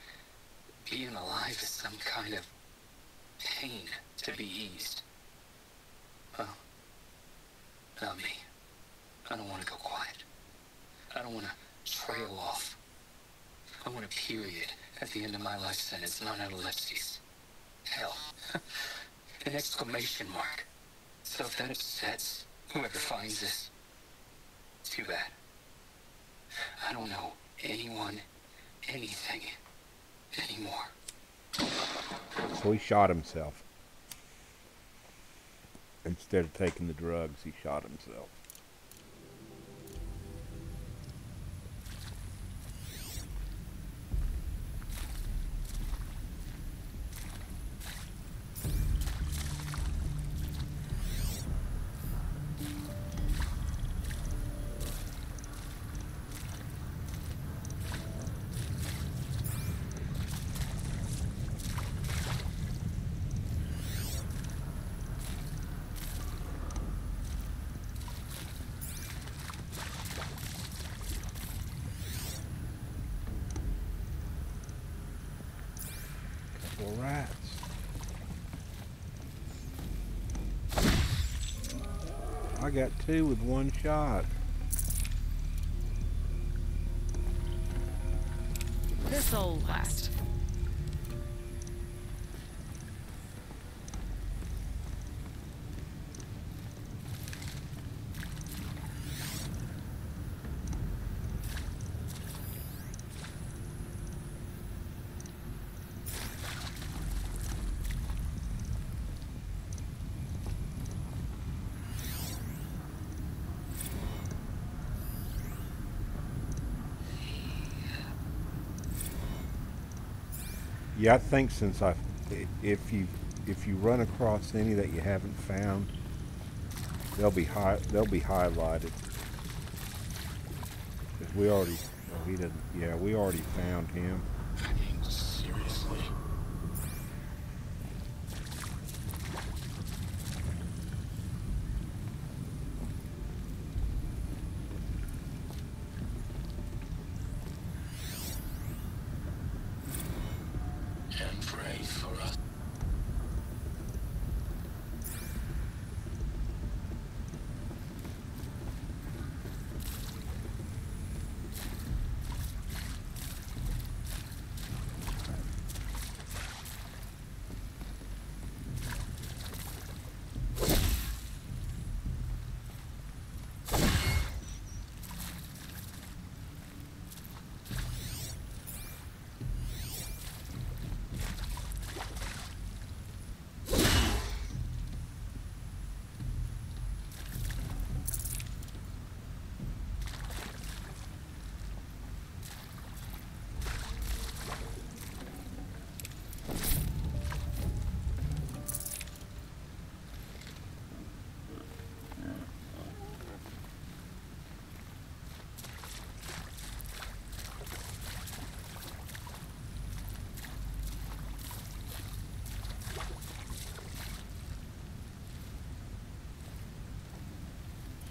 being alive is some kind of pain to be eased. Well, not me. I don't want to go quiet. I don't want to trail off. I want a period at the end of my life sentence, not an ellipsis. Hell, an exclamation mark. So if that upsets whoever finds this, too bad. I don't know anyone, anything, anymore. So he shot himself. Instead of taking the drugs, he shot himself. I got two with one shot. This'll last. Yeah, I think since I, if you, if you run across any that you haven't found, they'll be high, they'll be highlighted. Cause we already, oh, he didn't. Yeah, we already found him. I mean, seriously.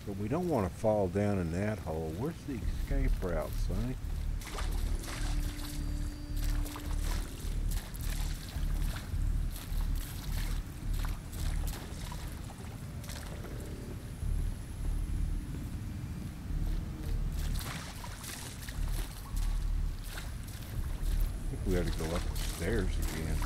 But we don't want to fall down in that hole. Where's the escape route, Sonny? I think we ought to go up the stairs again.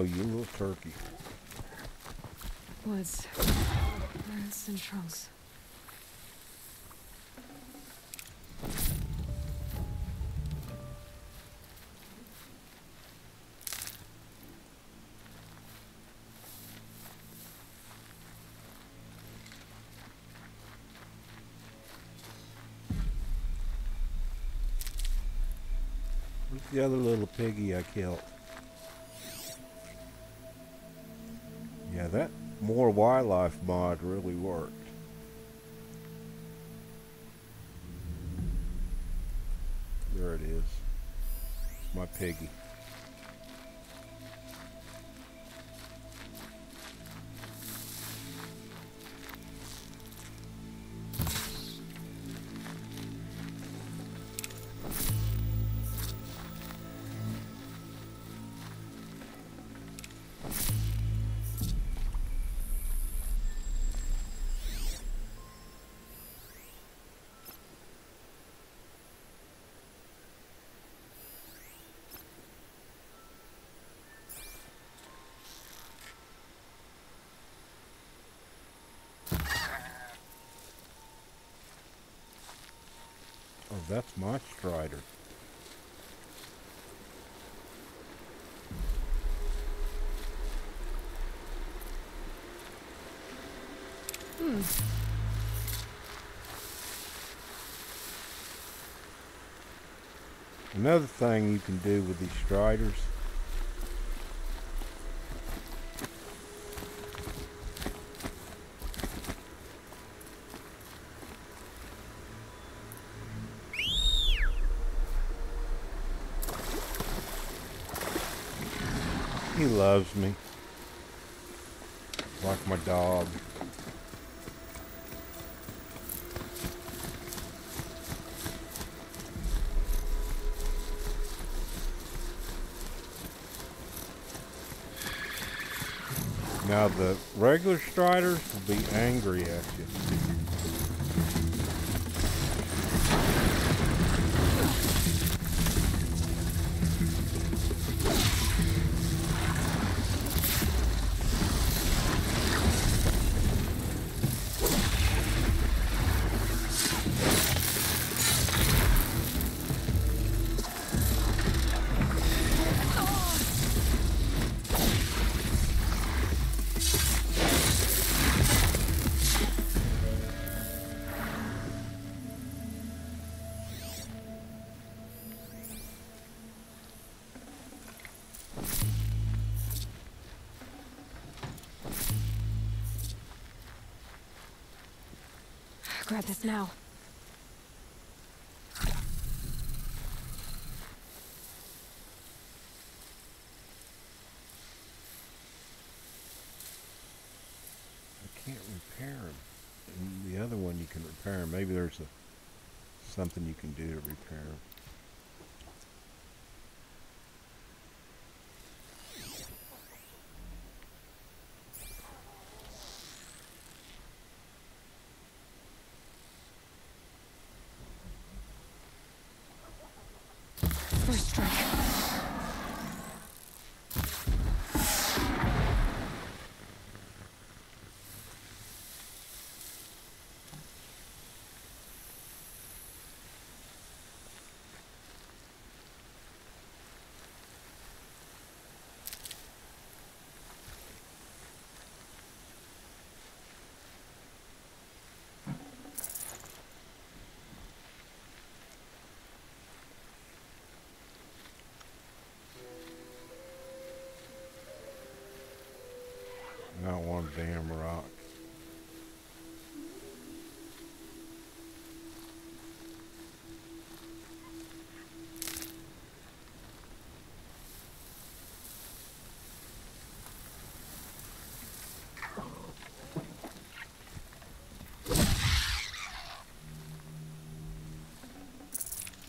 Oh, you little turkey. Woods. Plants and trunks. The other little piggy I killed. Yeah, that more wildlife mod really worked. There it is. My piggy. That's my Strider. Hmm. Another thing you can do with these Striders, loves me like my dog. Now the regular Striders will be angry at you. Grab this now. I can't repair them. And the other one you can repair. Maybe there's a, something you can do to repair them. Not one damn rock.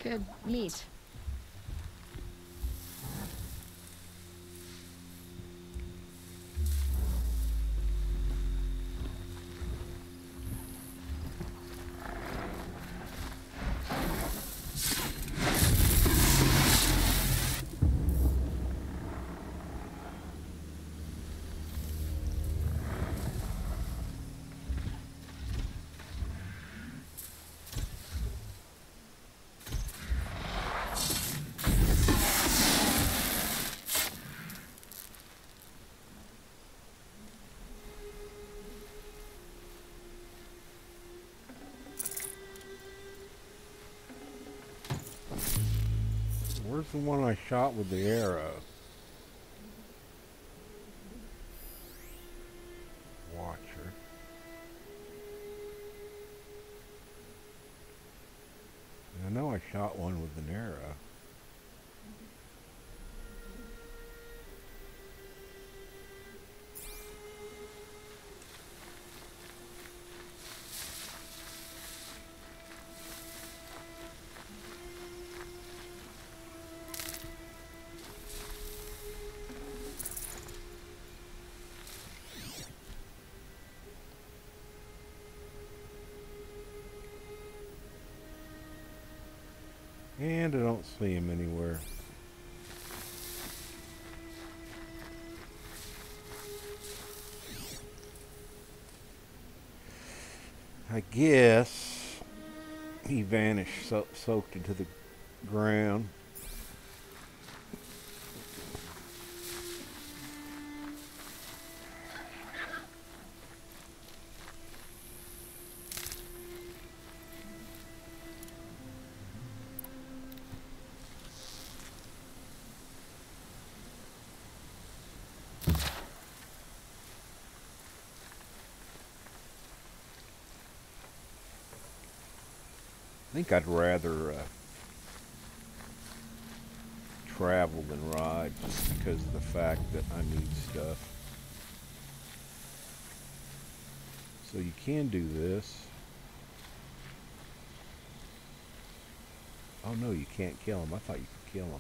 Good meat. the one I shot with the arrow. Watcher. I know I shot one with an arrow. And I don't see him anywhere. I guess he vanished, so soaked into the ground. I think I'd rather uh, travel than ride, just because of the fact that I need stuff. So you can do this. Oh no, you can't kill him. I thought you could kill him.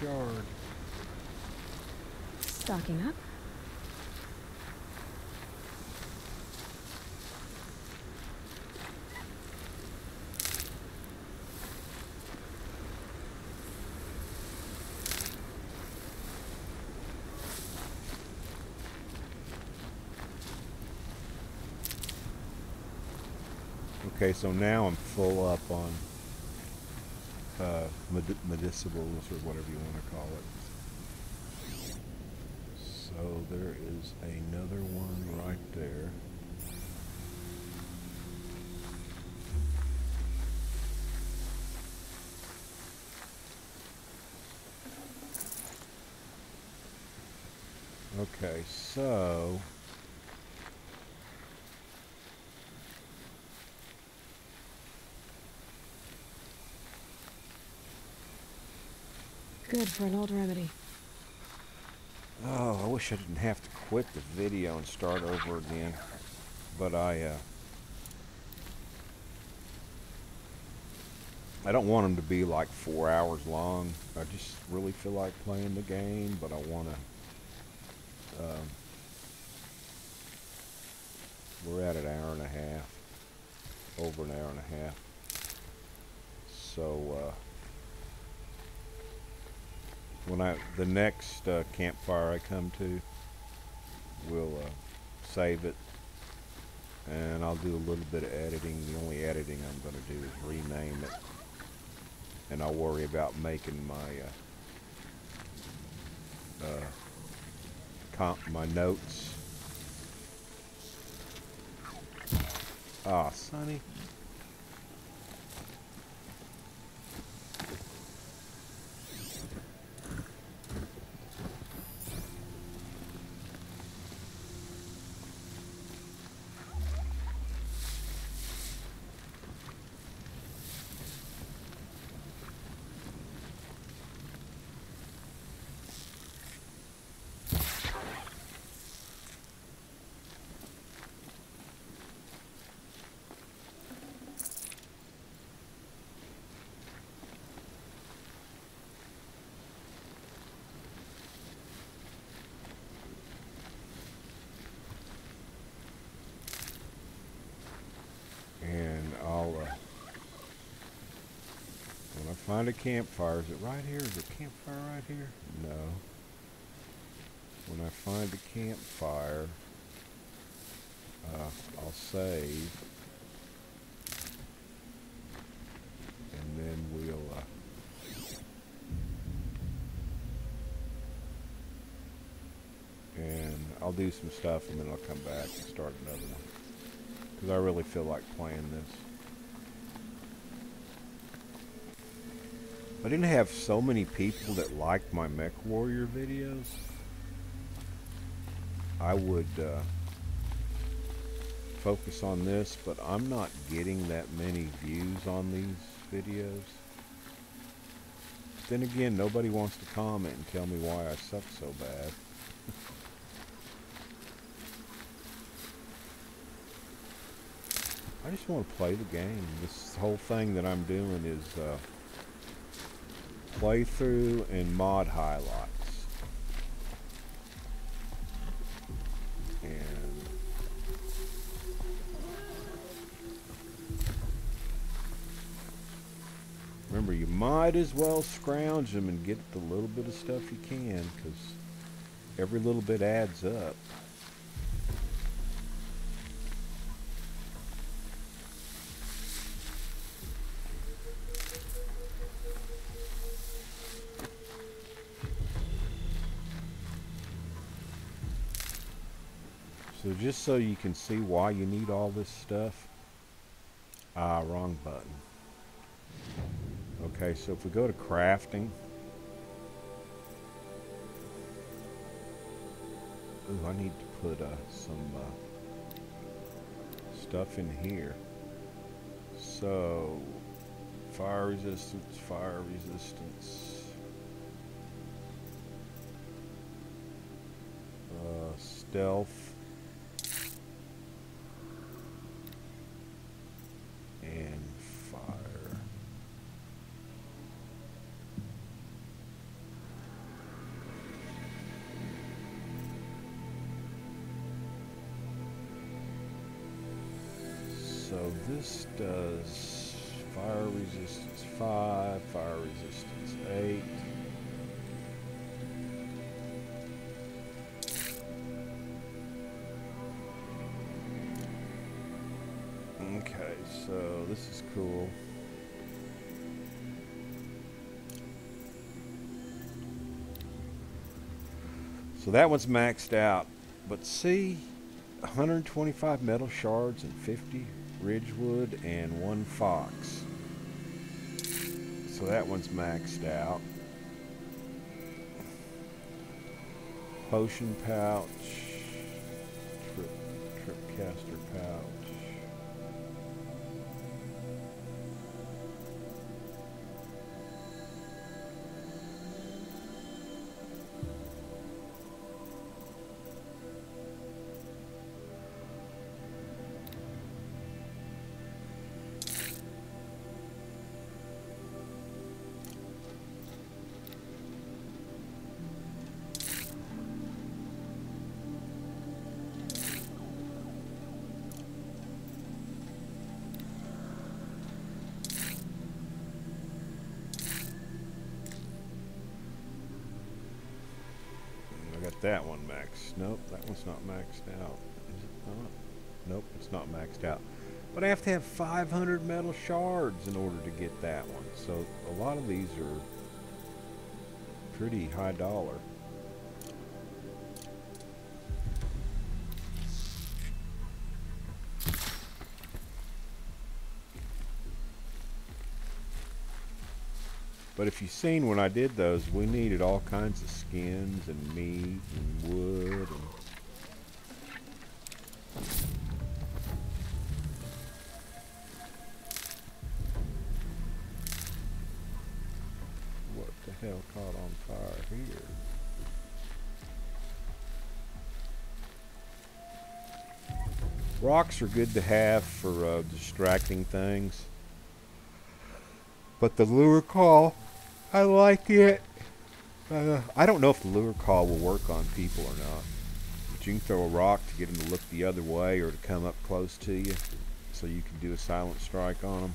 Shard. Stocking up. Okay, so now I'm full up on Uh, med medicinables, or whatever you want to call it. So there is another one right there. Okay, so good for an old remedy. Oh, I wish I didn't have to quit the video and start over again. But I, uh... I don't want them to be like four hours long. I just really feel like playing the game, but I want to... Um, we're at an hour and a half. Over an hour and a half. So, uh... when I the next uh, campfire I come to, we'll uh, save it, and I'll do a little bit of editing. The only editing I'm going to do is rename it, and I'll worry about making my uh, uh, comp my notes. Ah, Sonny. Find a campfire. Is it right here? Is it a campfire right here? No. when I find a campfire, uh, I'll save, and then we'll, uh, and I'll do some stuff, and then I'll come back and start another one, because I really feel like playing this. I didn't have so many people that liked my Mech Warrior videos. I would uh, focus on this, but I'm not getting that many views on these videos. Then again, nobody wants to comment and tell me why I suck so bad. I just want to play the game. This whole thing that I'm doing is uh, playthrough and mod highlights, and remember, you might as well scrounge them and get the little bit of stuff you can, because every little bit adds up. So just so you can see why you need all this stuff. Ah, wrong button. Okay, so if we go to crafting. Ooh, I need to put uh, some uh, stuff in here. So, fire resistance, fire resistance. Uh, stealth. And fire. So this does fire resistance five, fire resistance eight. Okay, so this is cool. So that one's maxed out. But see, one hundred twenty-five metal shards and fifty ridgewood and one fox. So that one's maxed out. Potion pouch. Trip, trip caster pouch. That one maxed. Nope, that one's not maxed out. Is it not? Nope, it's not maxed out. But I have to have five hundred metal shards in order to get that one. So a lot of these are pretty high dollar. But if you've seen when I did those, we needed all kinds of skins and meat and wood. And what the hell caught on fire here? Rocks are good to have for uh, distracting things. But the lure call, I like it. Uh, I don't know if the lure call will work on people or not. But you can throw a rock to get them to look the other way or to come up close to you. So you can do a silent strike on them.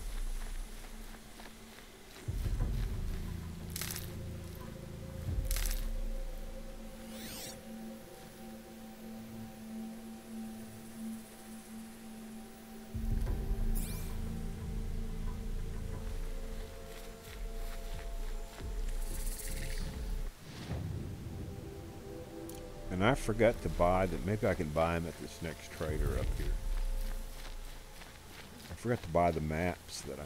And I forgot to buy them. Maybe I can buy them at this next trader up here. I forgot to buy the maps that I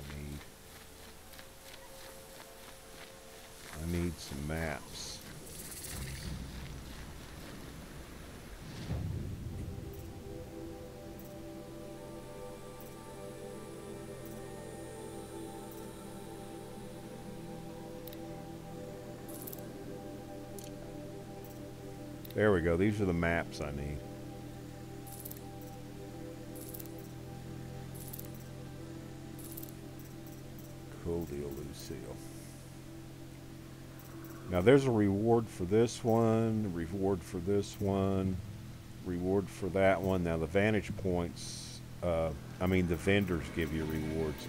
need. I need some maps. There we go. These are the maps I need. Cool deal, Lucille. Now there's a reward for this one, reward for this one, reward for that one. Now the vantage points, uh, I mean the vendors give you rewards.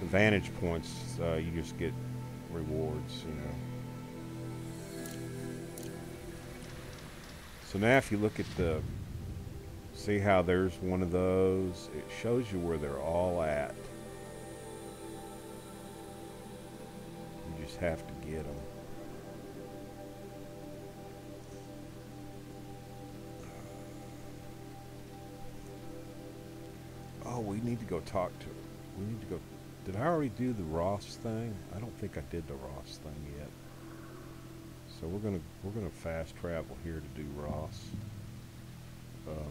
The vantage points, uh, you just get rewards, you know. So now if you look at the, see how there's one of those, it shows you where they're all at. You just have to get them. Oh, we need to go talk to her. We need to go. Did I already do the Ross thing? I don't think I did the Ross thing yet. So we're gonna we're gonna fast travel here to do Ross. Um,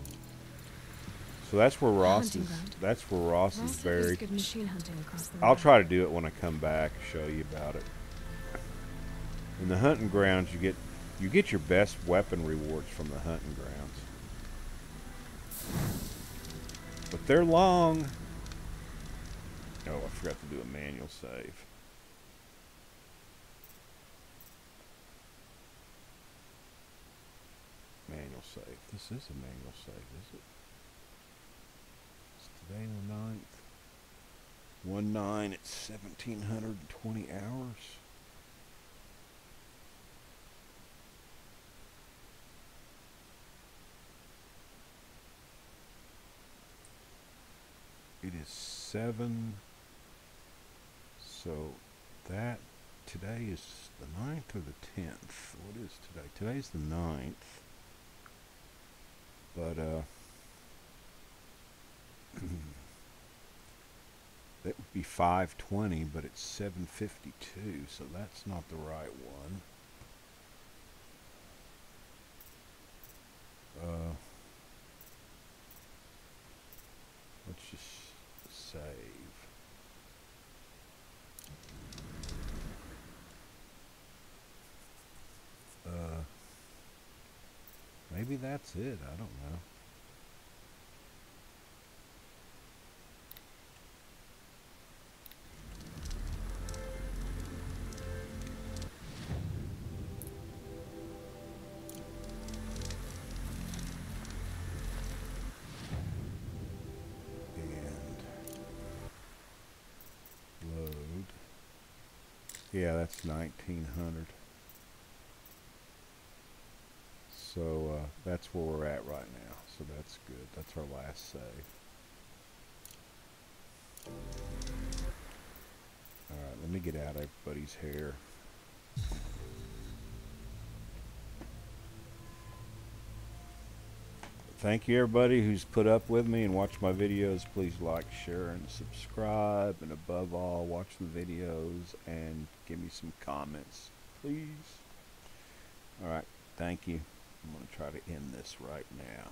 so that's where Ross is. That's where Ross is buried. I'll try to do it when I come back. Show you about it. In the hunting grounds, you get you get your best weapon rewards from the hunting grounds. But they're long. Oh, I forgot to do a manual save. Manual save. This is a manual save, is it? It's today the ninth. one nine, it's seventeen twenty hours. It is seven, so that, today is the ninth or the tenth? What is today? Today's the ninth, but uh, that would be five twenty, but it's seven fifty-two, so that's not the right one. Uh, let's just... save. Uh, maybe that's it. I don't know. Yeah, that's nineteen hundred. So uh, that's where we're at right now. So that's good. That's our last save. All right, let me get out of everybody's hair. Thank you, everybody who's put up with me and watched my videos. Please like, share, and subscribe. And above all, watch the videos and give me some comments, please. All right, thank you. I'm going to try to end this right now.